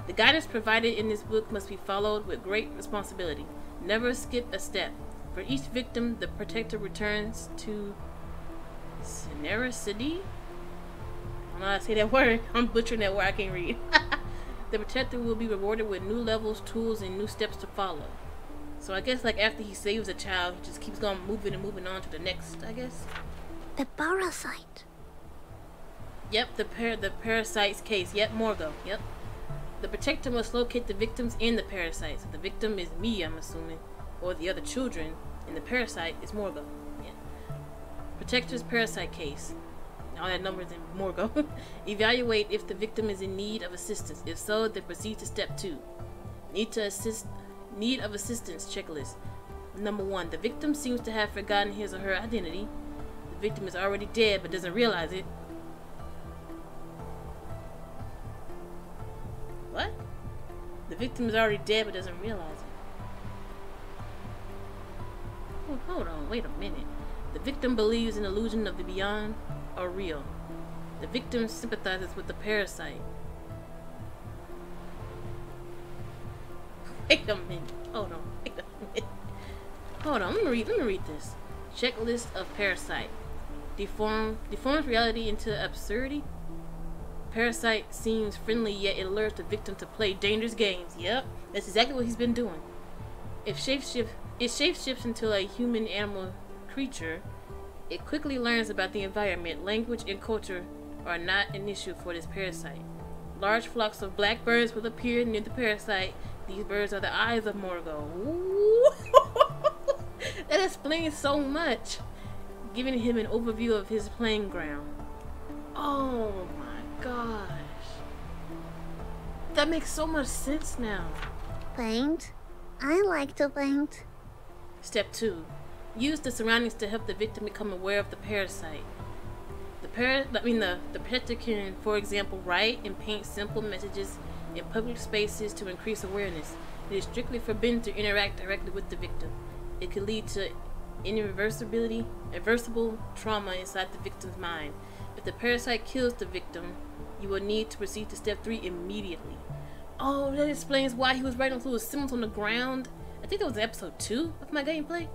The guidance provided in this book must be followed with great responsibility. Never skip a step. For each victim, the protector returns to sincerity. I'm not gonna say that word. I'm butchering that word. I can't read. The protector will be rewarded with new levels, tools, and new steps to follow. So I guess, like, after he saves a child, he just keeps going moving and moving on to the next, I guess. The parasite. Yep, the par the parasite's case. Yep, Morgo. Yep. The protector must locate the victims and the parasites. The victim is me, I'm assuming, or the other children, and the parasite is Morgo. Yeah. Protector's parasite case. All that numbers in Morgo. Evaluate if the victim is in need of assistance. If so, then proceed to step two. Need to assist. Need of assistance checklist. Number one. The victim seems to have forgotten his or her identity. The victim is already dead but doesn't realize it. What? The victim is already dead but doesn't realize it. Oh, hold on. Wait a minute. The victim believes an illusion of the beyond are real. The victim sympathizes with the parasite. Wait a minute. Hold on. Wait a minute. Hold on. Let me read. Let me read this. Checklist of parasite. Deform deforms reality into absurdity. Parasite seems friendly, yet it lures the victim to play dangerous games. Yep, that's exactly what he's been doing. If shapeshift, it shapeshifts into a human animal creature. It quickly learns about the environment. Language and culture are not an issue for this parasite. Large flocks of black birds will appear near the parasite. These birds are the eyes of Morgo. Ooh. That explains so much, giving him an overview of his playing ground. Oh my gosh. That makes so much sense now. Paint? I like to paint. Step two. Use the surroundings to help the victim become aware of the parasite. The para I mean the, the protector can, for example, write and paint simple messages in public spaces to increase awareness. It is strictly forbidden to interact directly with the victim. It could lead to irreversibility, irreversible trauma inside the victim's mind. If the parasite kills the victim, you will need to proceed to step three immediately. Oh, that explains why he was writing little symbols on the ground. I think that was episode two of my gameplay.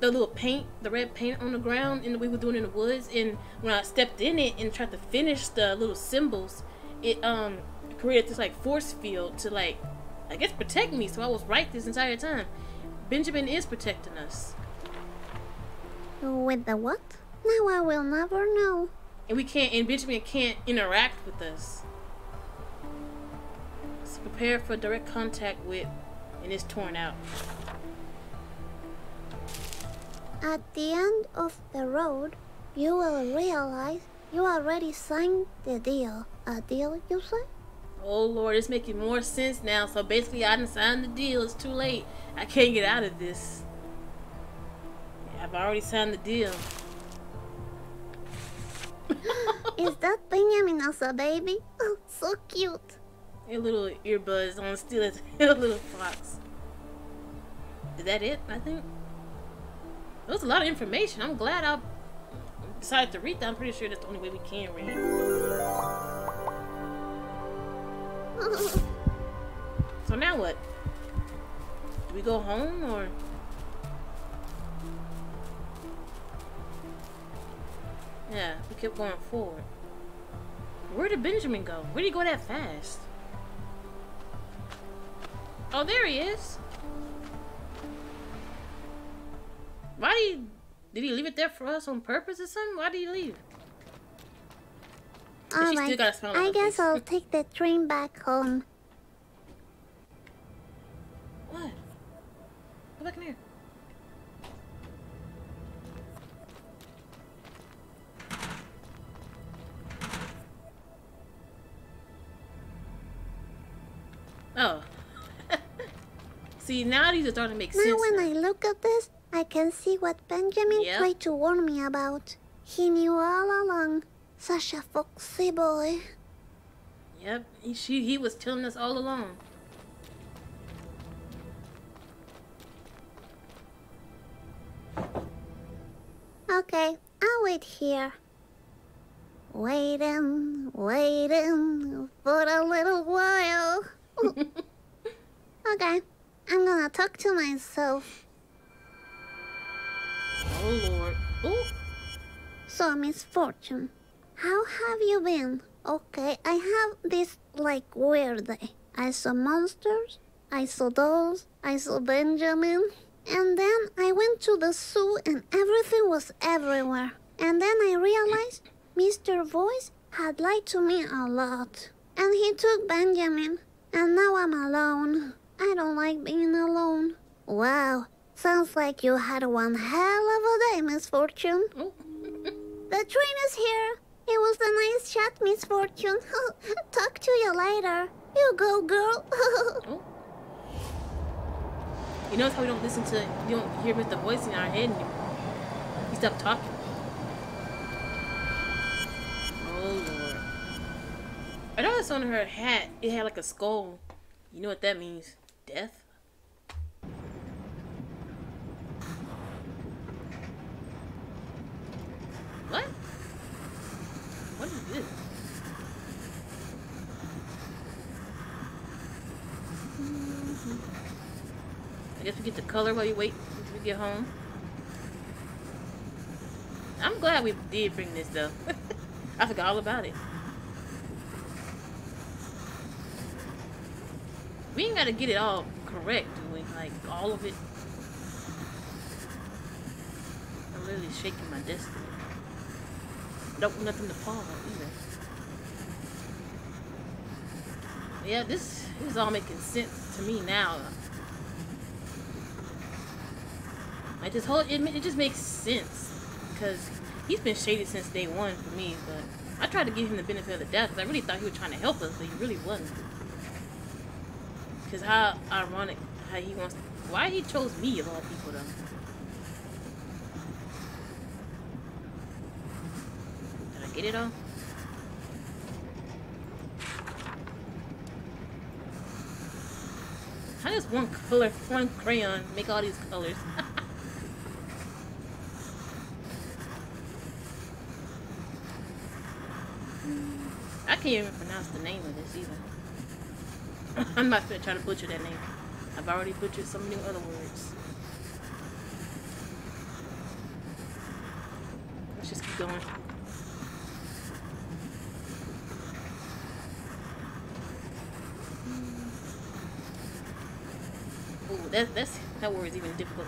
The little paint, the red paint on the ground, and we were doing in the woods, and when I stepped in it and tried to finish the little symbols, it um created this like force field to like I guess protect me, so I was right this entire time. Benjamin is protecting us. With the what? Now I will never know. And we can't and Benjamin can't interact with us. So prepare for direct contact with, and it's torn out. At the end of the road, you will realize you already signed the deal. A deal, you say? Oh Lord, it's making more sense now. So basically, I didn't sign the deal. It's too late. I can't get out of this. Yeah, I've already signed the deal. Is that Benjamin as a baby? Oh, so cute. A little earbuds on still a little fox. Is that it? I think. There was a lot of information. I'm glad I decided to read that. I'm pretty sure that's the only way we can read. So now what? Do we go home or? Yeah, we kept going forward. Where did Benjamin go? Where did he go that fast? Oh, there he is. Why did he, did he leave it there for us on purpose or something? Why did he leave? All right. Smell I guess place. I'll take the train back home. What? Go back in here. Oh. See, now these are starting to make now sense. Now when I look at this, I can see what Benjamin yep. tried to warn me about. He knew all along. Such a foxy boy. Yep, he, she, he was telling us all along. Okay, I'll wait here. Waiting, waiting for a little while. Okay, I'm gonna talk to myself. Oh Lord. Ooh. So, Miss Fortune, how have you been? Okay, I have this like weird day. I saw monsters, I saw dolls, I saw Benjamin. And then I went to the zoo and everything was everywhere. And then I realized Mister Voice had lied to me a lot. And he took Benjamin. And now I'm alone. I don't like being alone. Wow, sounds like you had one hell of a day, Miss Fortune. Oh. The train is here. It was a nice chat, Miss Fortune. Talk to you later. You go, girl. Oh. You notice how we don't listen to, you don't hear Mister Voice in our head anymore. He stopped talking. Oh, Lord. I noticed on her hat, it had like a skull. You know what that means? Death? What? What is this? I guess we get the color while you wait until we get home. I'm glad we did bring this though. I forgot all about it. We ain't gotta get it all correct, do we? Like, all of it. I'm literally shaking my destiny. Don't want nothing to fall on either. Yeah, this is all making sense to me now. Like, this whole, it, it just makes sense. Because he's been shady since day one for me, but I tried to give him the benefit of the doubt because I really thought he was trying to help us, but he really wasn't. Because how ironic how he wants to... Why he chose me of all people, though? Did I get it all? How does one color, one crayon make all these colors? I can't even pronounce the name of this either. I'm not gonna try to butcher that name. I've already butchered so many other words. Let's just keep going. Oh, that, that's that word is even difficult.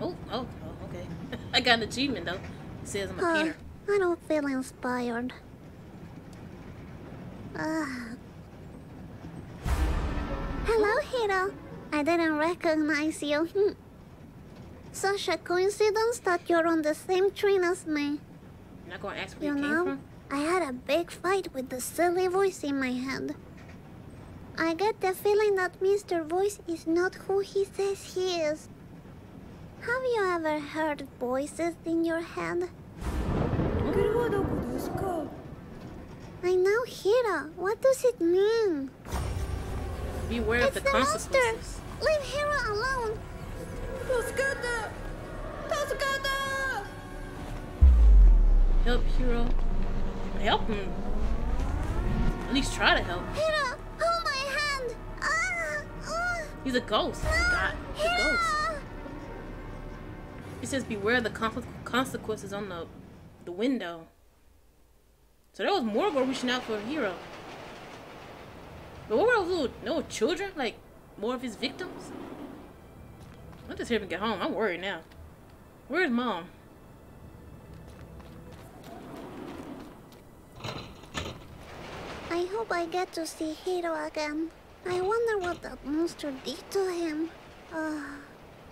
Oh, oh, oh okay. I got an achievement though. It says I'm a uh, painter. I don't feel inspired. Ah. Uh. Hello, Hiro. I didn't recognize you. Hm. Such a coincidence that you're on the same train as me. You're not gonna ask where you, you came know, from? I had a big fight with the silly voice in my head. I get the feeling that Mister Voice is not who he says he is. Have you ever heard voices in your head? I know, Hiro. What does it mean? Beware it's of the, the consequences. Monster. Leave Hiro alone. Toscada! Toscada! Help Hiro. Help him. At least try to help. Hiro, hold my hand. Ah, ah. He's a ghost. No, God, he's a ghost. It says beware of the con consequences on the the window. So there was Morgo reaching out for Hiro. But what were those no children? Like, more of his victims? I'll just help him get home. I'm worried now. Where's Mom? I hope I get to see Hiro again. I wonder what that monster did to him. Uh,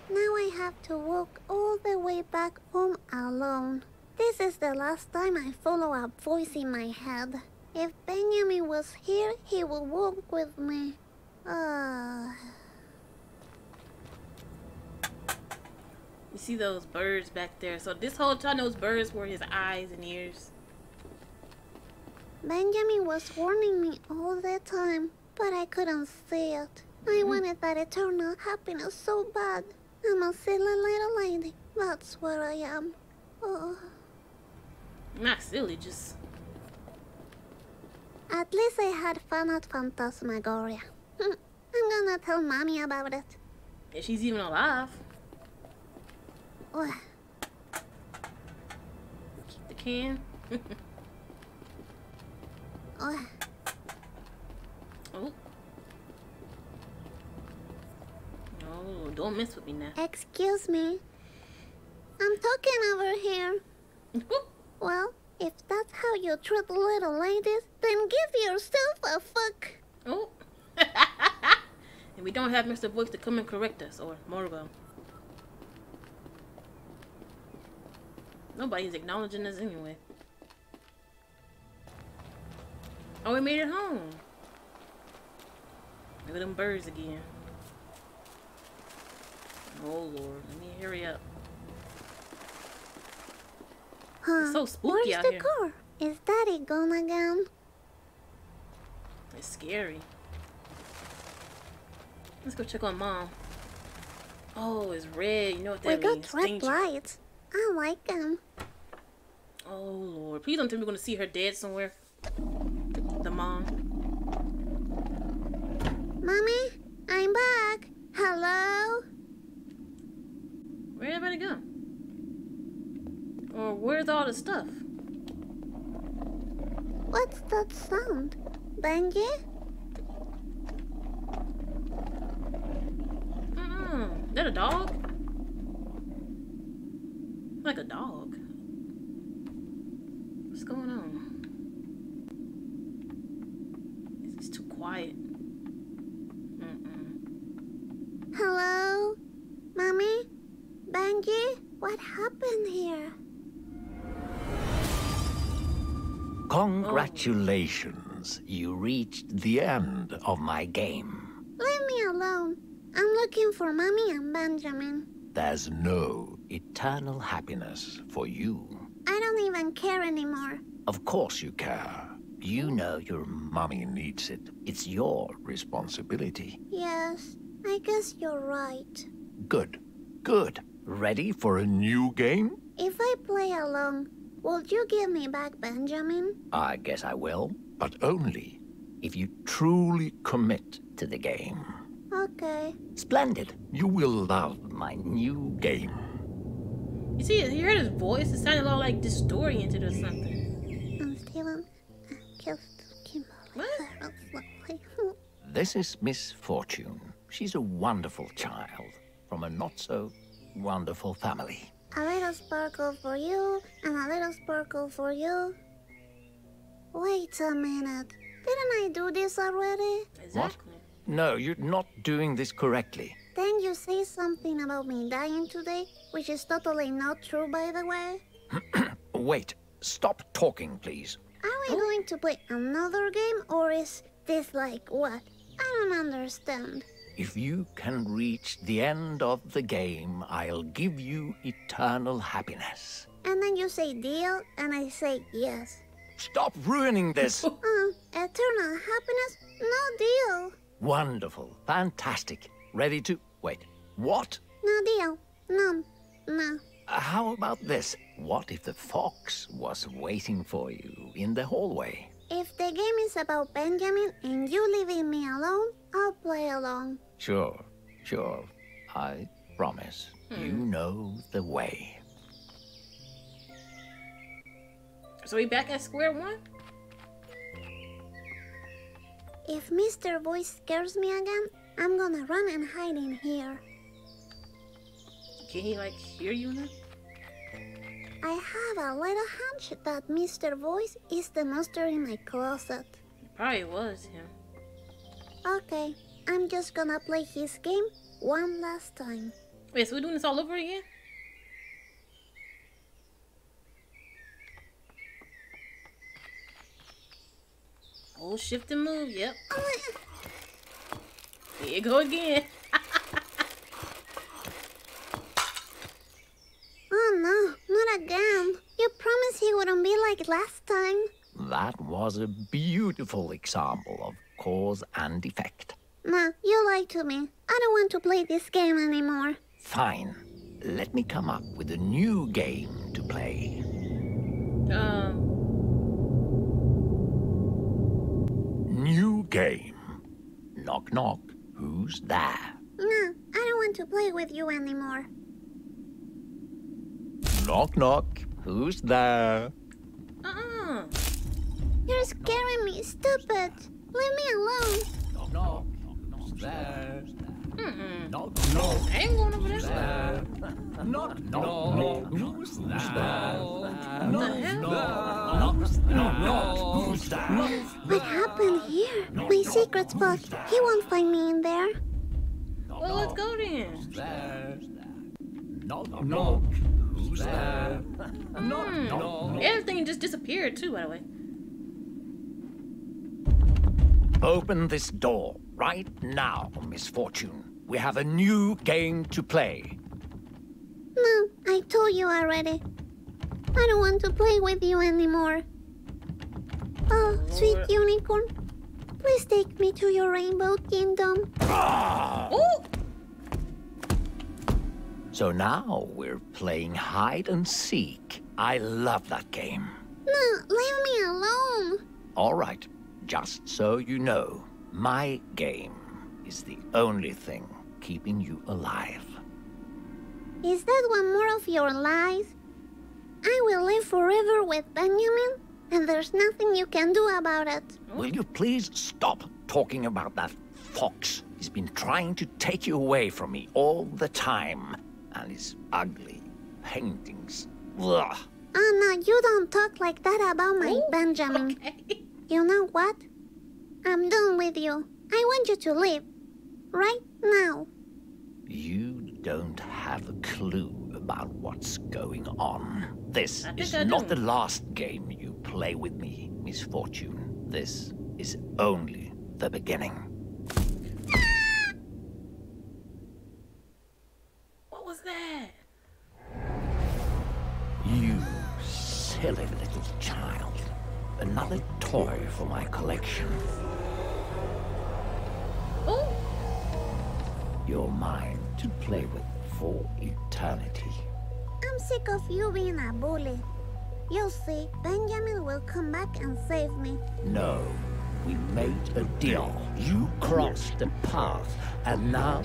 now I have to walk all the way back home alone. This is the last time I follow a voice in my head. If Benjamin was here, he would walk with me. Uh... You see those birds back there? So this whole time those birds were his eyes and ears. Benjamin was warning me all the time, but I couldn't see it. I wanted that eternal happiness so bad. I'm a silly little lady. That's what I am. Oh. Not silly, just... At least I had fun at Phantasmagoria. I'm gonna tell Mommy about it. If she's even alive. Ugh. Keep the can. Ugh. Oh. No, don't mess with me now. Excuse me. I'm talking over here. Well, if that's how you treat little ladies, then give yourself a fuck. Oh. And we don't have Mister Voice to come and correct us, or Morgo. Nobody's acknowledging us anyway. Oh, we made it home. Look at them birds again. Oh, Lord. Let me hurry up. Huh. It's so spooky Where's out the here. Car? Is Daddy gone again? It's scary. Let's go check on Mom. Oh, it's red. You know what that we means. We got red lights. I like them. Oh, Lord. Please don't tell me we're going to see her dead somewhere. The mom. Mommy, I'm back. Hello? Where'd everybody go? Or where's all the stuff? What's that sound? Benji? Mm-mm. Is that a dog? Like a dog. What's going on? It's too quiet. Mm-mm. Hello? Mommy? Benji? What happened here? Congratulations, oh. You reached the end of my game. Leave me alone. I'm looking for Mommy and Benjamin. There's no eternal happiness for you. I don't even care anymore. Of course you care. You know your Mommy needs it. It's your responsibility. Yes, I guess you're right. Good, good. Ready for a new game? If I play alone, will you give me back Benjamin? I guess I will, but only if you truly commit to the game. Okay. Splendid. You will love my new game. You see, you heard his voice? It sounded all like disoriented or something. I'm Steven. I kissed Kimberly. What? This is Miss Fortune. She's a wonderful child from a not-so-wonderful family. A little sparkle for you, and a little sparkle for you. Wait a minute. Didn't I do this already? Exactly. What? No, you're not doing this correctly. Then you say something about me dying today, which is totally not true, by the way. Wait. Stop talking, please. Are we oh. going to play another game, or is this like what? I don't understand. If you can reach the end of the game, I'll give you eternal happiness. And then you say deal, and I say yes. Stop ruining this! uh, eternal happiness? No deal! Wonderful. Fantastic. Ready to... Wait. What? No deal. No. No. Uh, how about this? What if the fox was waiting for you in the hallway? If the game is about Benjamin and you leaving me alone, I'll play along. Sure, sure. I promise. Hmm. You know the way. So we back at square one? If Mister Voice scares me again, I'm gonna run and hide in here. Can he, like, hear you now? I have a little hunch that Mister Voice is the monster in my closet. Probably was him. Okay, I'm just gonna play his game one last time. Wait, so we're doing this all over again? Oh, shift and move, yep. There you go again. Oh no, not again. You promised he wouldn't be like last time. That was a beautiful example of cause and effect. Nah, you lied to me. I don't want to play this game anymore. Fine. Let me come up with a new game to play. Um... New game. Knock, knock. Who's there? No, I don't want to play with you anymore. Knock, knock. Who's there? Uh-uh. You're scaring me, stupid. Leave me alone. Knock, knock. Who's there? Mm-mm. Knock, knock. I ain't going over there. Knock, knock. Who's there? Knock, knock. Who's there? What happened here? My secret spot. He won't find me in there. Well, let's go then. Knock, knock. Who's there? Knock, knock. Everything just disappeared too, by the way. Open this door right now, Miss Fortune. We have a new game to play. No, I told you already. I don't want to play with you anymore. Oh, sweet unicorn. Please take me to your rainbow kingdom. Ah! Oh! So now we're playing hide and seek. I love that game. No, leave me alone. All right. Just so you know, my game is the only thing keeping you alive. Is that one more of your lies? I will live forever with Benjamin, and there's nothing you can do about it. Will you please stop talking about that fox? He's been trying to take you away from me all the time. And his ugly paintings. Ugh. Oh no, you don't talk like that about my Ooh, Benjamin. Okay. You know what? I'm done with you. I want you to leave. Right now. You don't have a clue about what's going on. This is not the last game you play with me, Miss Fortune. This is only the beginning. What was that? You silly little child. Another toy for my collection. Oh! You're mine to play with for eternity. I'm sick of you being a bully. You'll see, Benjamin will come back and save me. No, we made a deal. You crossed the path, and now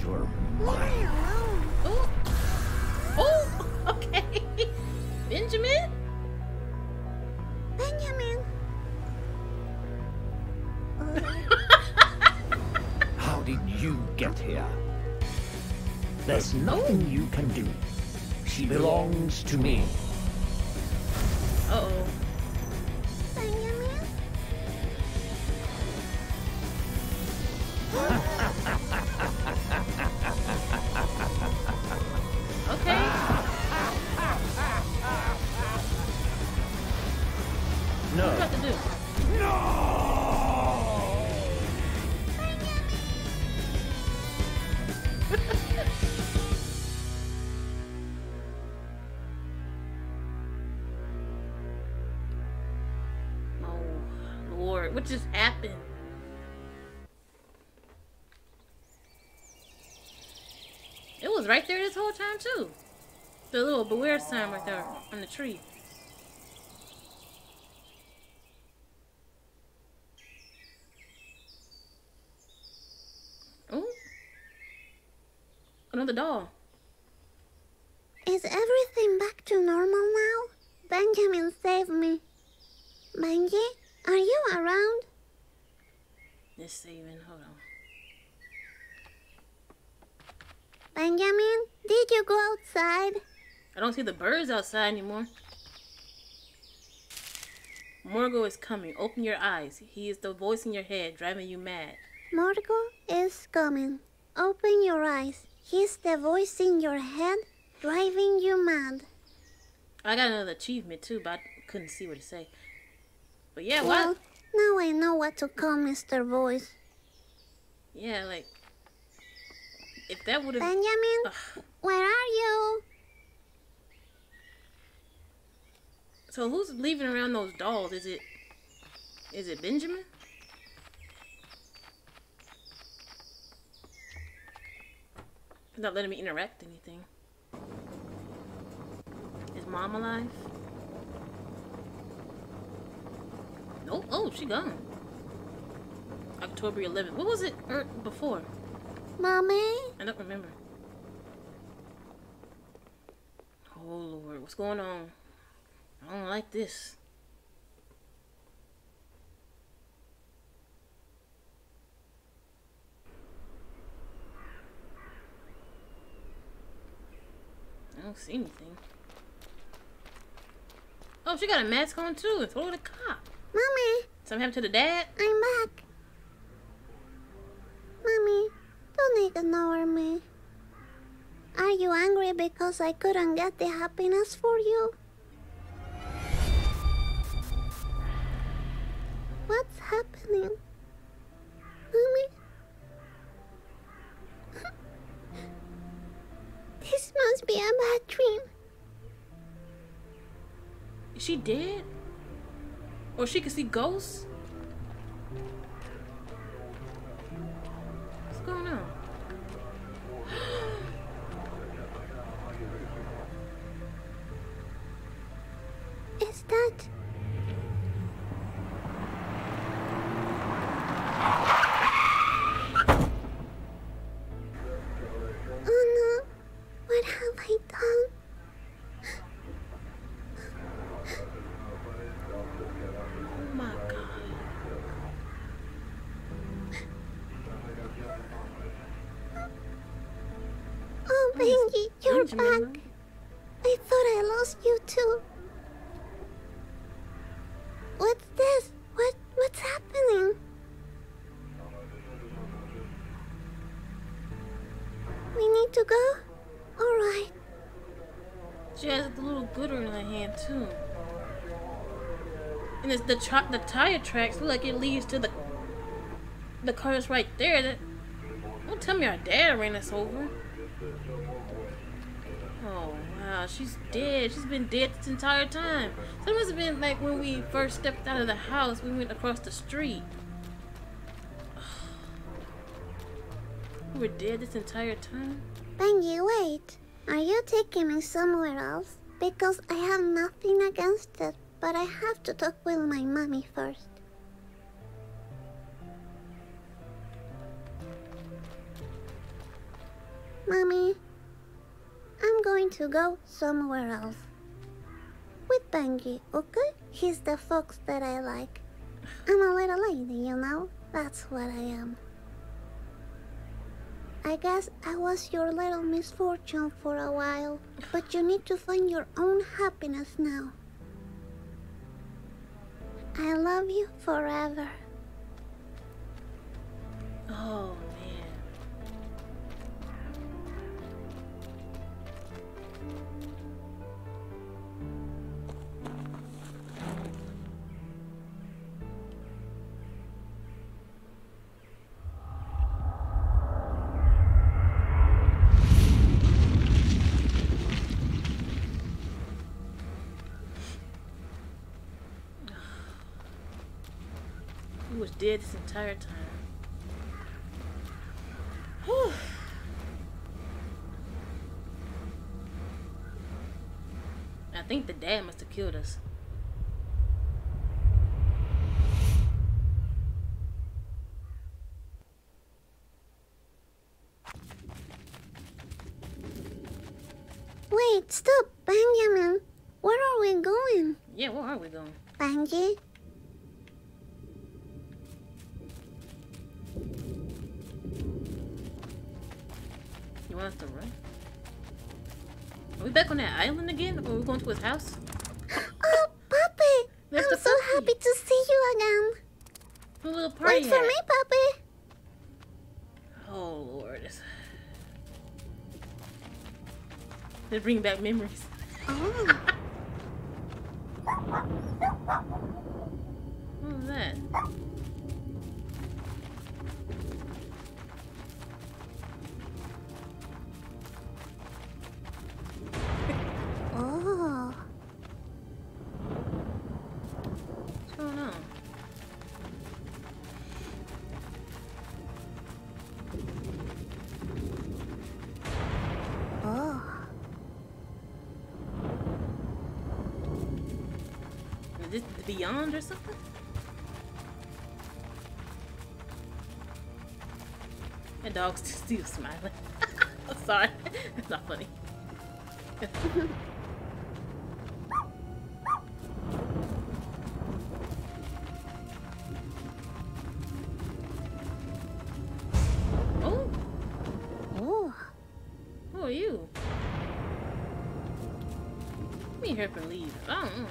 you're mine. Leave me alone. Oh! Oh! Okay! Benjamin? Benjamin! Uh. How did you get here? There's nothing you can do. She belongs to me. Uh-oh. Benjamin? Okay. No. What do you have to do? No! Oh, Lord. What just happened? It was right there this whole time, too. The little beware sign right there on the tree. Another doll. Is everything back to normal now? Benjamin saved me. Benji, are you around? Let's see, even hold on. Benjamin, did you go outside? I don't see the birds outside anymore. Morgo is coming. Open your eyes. He is the voice in your head, driving you mad. Morgo is coming. Open your eyes. He's the voice in your head, driving you mad. I got another achievement too, but I couldn't see what to say. But yeah, well, what? Now I know what to call Mister Voice. Yeah, like... If that would've... Benjamin, ugh. Where are you? So who's leaving around those dolls? Is it... Is it Benjamin? He's not letting me interact anything. Is Mom alive? Nope. Oh, she gone. October eleventh. What was it er, before? Mommy? I don't remember. Oh, Lord. What's going on? I don't like this. I don't see anything. Oh, she got a mask on, too. And throw the cop. Mommy. Something happened to the dad? I'm back. Mommy, don't ignore me. Are you angry because I couldn't get the happiness for you? What's happening? Mommy? This must be a bad dream. Is she dead? Or she can see ghosts? What's going on? Is that... Oh no, what have I done? Benji, you're back. I thought I lost you too. What's this? What what's happening? We need to go? Alright. She has the little gooder in her hand too. And it's the tra the tire tracks look like it leads to the the cars right there. That, don't tell me our dad ran us over. Oh wow, she's dead. She's been dead this entire time. So it must have been like when we first stepped out of the house, we went across the street. We were dead this entire time? Benji, wait. Are you taking me somewhere else? Because I have nothing against it, but I have to talk with my mommy first. Mommy, I'm going to go somewhere else. With Benji, okay? He's the fox that I like. I'm a little lady, you know? That's what I am. I guess I was your little misfortune for a while, but you need to find your own happiness now. I love you forever. Oh. Was dead this entire time. Whew. I think the dad must have killed us. Wait, stop, Benjamin. Where are we going? Yeah, where are we going? Benji? You want us to run? Are we back on that island again? Or are we going to his house? Oh, Papi! There's I'm so puppy. happy A little party. Wait for me, puppy. Oh, Lord. They bring back memories. Oh. What was that? Oh. What's going on? Beyond or something? That dog's still smiling. I'm sorry. That's not funny. Oh. Oh. Who are you? Let me help and leave. I don't know.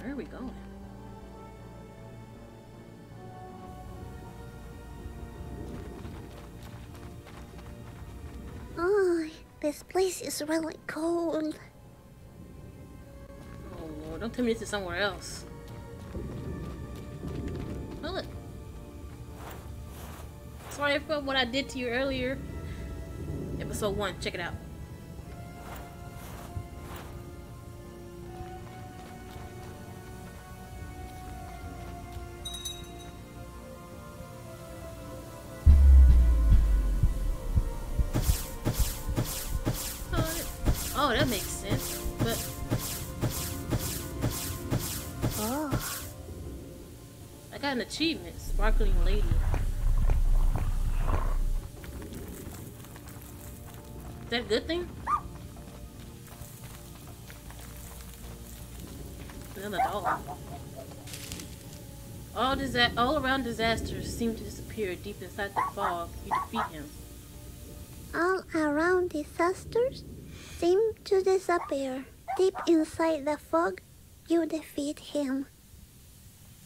Where are we going? Oh, this place is really cold. Oh Lord, don't tell me this is somewhere else. Oh look. Sorry for what I did to you earlier. Episode one, check it out. Oh, that makes sense, but... Oh. I got an achievement, Sparkling Lady. Is that a good thing? Another dog. All, all around disasters seem to disappear deep inside the fog. You defeat him. All around disasters? Seem to disappear. Deep inside the fog, you defeat him.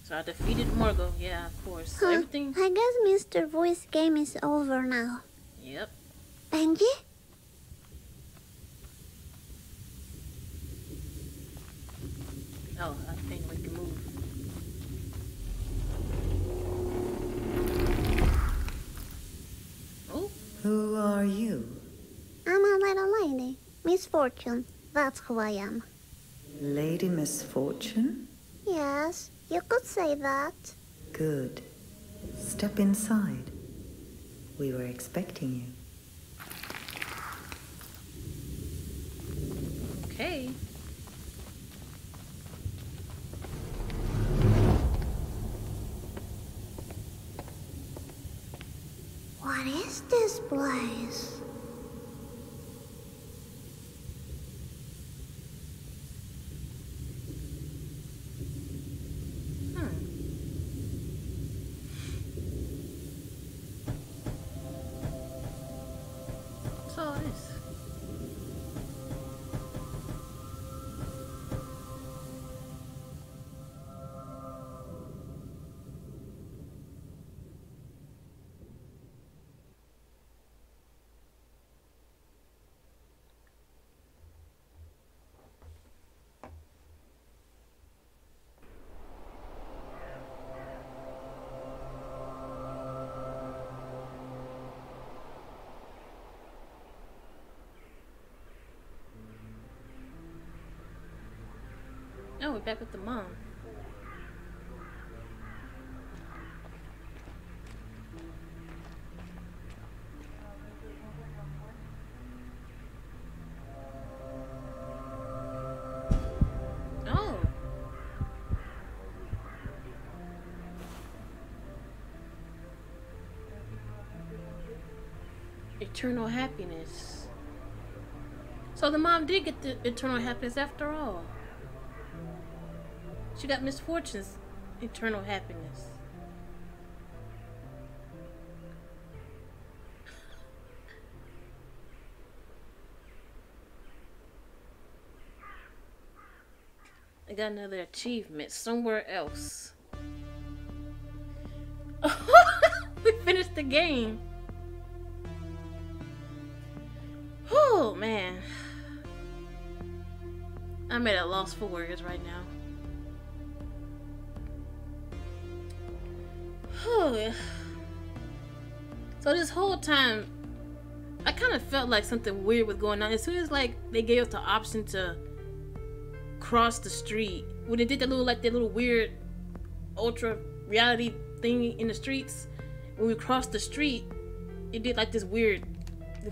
So I defeated Morgo, yeah, of course. Huh. Everything. I guess Mister Voice game is over now. Yep. Benji? Oh, I think we can move. Oh. Who are you? I'm a little lady. Miss Fortune, that's who I am. Lady Miss Fortune? Yes, you could say that. Good. Step inside. We were expecting you. Okay. What is this place? Oh, we're back with the mom. Oh. Eternal happiness. So the mom did get the eternal happiness after all. She got Miss Fortune's eternal happiness. I got another achievement somewhere else. We finished the game. Oh man, I'm at a loss for words right now. Whew. So this whole time, I kind of felt like something weird was going on. As soon as like they gave us the option to cross the street, when they did that little like that little weird ultra-reality thing in the streets, when we crossed the street, it did like this weird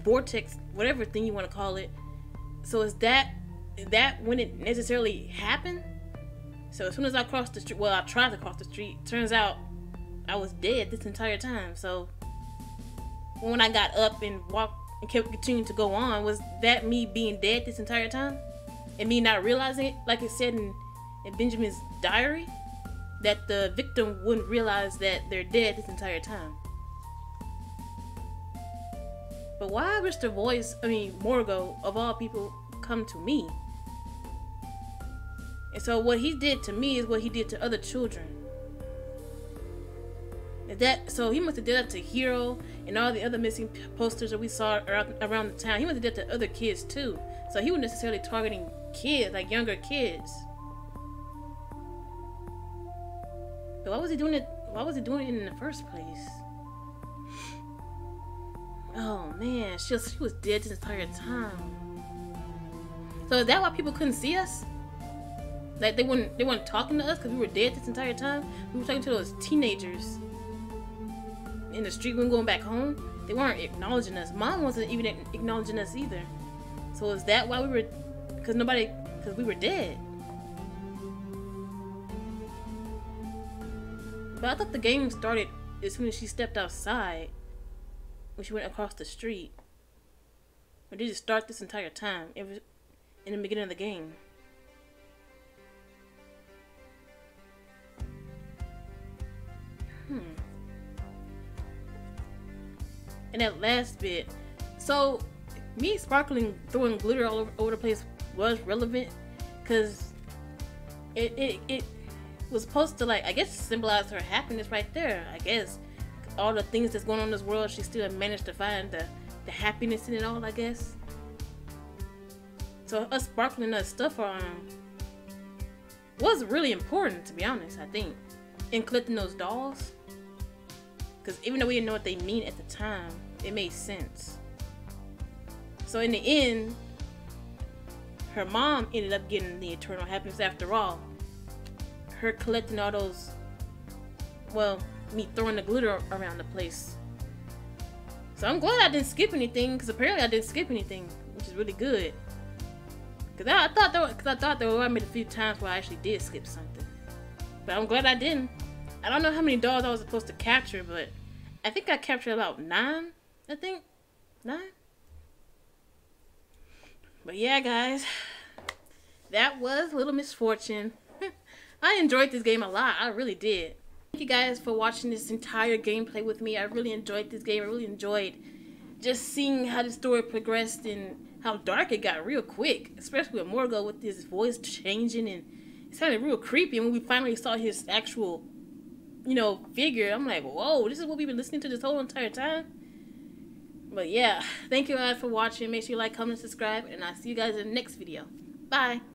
vortex, whatever thing you want to call it. So is that is that when it necessarily happened? So as soon as I crossed the street, well, I tried to cross the street. Turns out I was dead this entire time. So when I got up and walked and kept continuing to go on, was that me being dead this entire time? And me not realizing it, like it said in, in Benjamin's diary, that the victim wouldn't realize that they're dead this entire time. But why Mister Voice, I mean, Morgo, of all people, come to me? And so what he did to me is what he did to other children. Is that, so he must have did that to Hiro and all the other missing posters that we saw around the town. He must have did that to other kids too. So he wasn't necessarily targeting kids, like younger kids. But why was he doing it? Why was he doing it in the first place? Oh man, she was, she was dead this entire time. So is that why people couldn't see us? Like they weren't they weren't talking to us because we were dead this entire time. We were talking to those teenagers in the street when we were going back home. They weren't acknowledging us. Mom wasn't even acknowledging us either. So is that why we were? Because nobody, because we were dead. But I thought the game started as soon as she stepped outside, when she went across the street. But did it start this entire time? It was in the beginning of the game. Hmm. And that last bit. So me sparkling, throwing glitter all over, over the place was relevant because it, it it was supposed to, like, I guess symbolize her happiness right there. I guess all the things that's going on in this world, she still managed to find the, the happiness in it all, I guess. So us sparkling that stuff um, was really important, to be honest, I think, in collecting those dolls, because even though we didn't know what they mean at the time, it made sense. So in the end, her mom ended up getting the eternal happiness after all. Her collecting all those, well, me throwing the glitter around the place. So I'm glad I didn't skip anything, because apparently I didn't skip anything, which is really good. Because I, I thought there, because I thought there were I made a few times where I actually did skip something, but I'm glad I didn't. I don't know how many dolls I was supposed to capture, but I think I captured about nine. I think nine. But yeah, guys, that was Little Misfortune. I enjoyed this game a lot. I really did. Thank you guys for watching this entire gameplay with me. I really enjoyed this game. I really enjoyed just seeing how the story progressed and how dark it got real quick, especially with Morgo, with his voice changing, and it sounded real creepy. And when we finally saw his actual, you know, figure, I'm like, whoa, this is what we've been listening to this whole entire time. But yeah, thank you guys for watching. Make sure you like, comment, and subscribe, and I'll see you guys in the next video. Bye!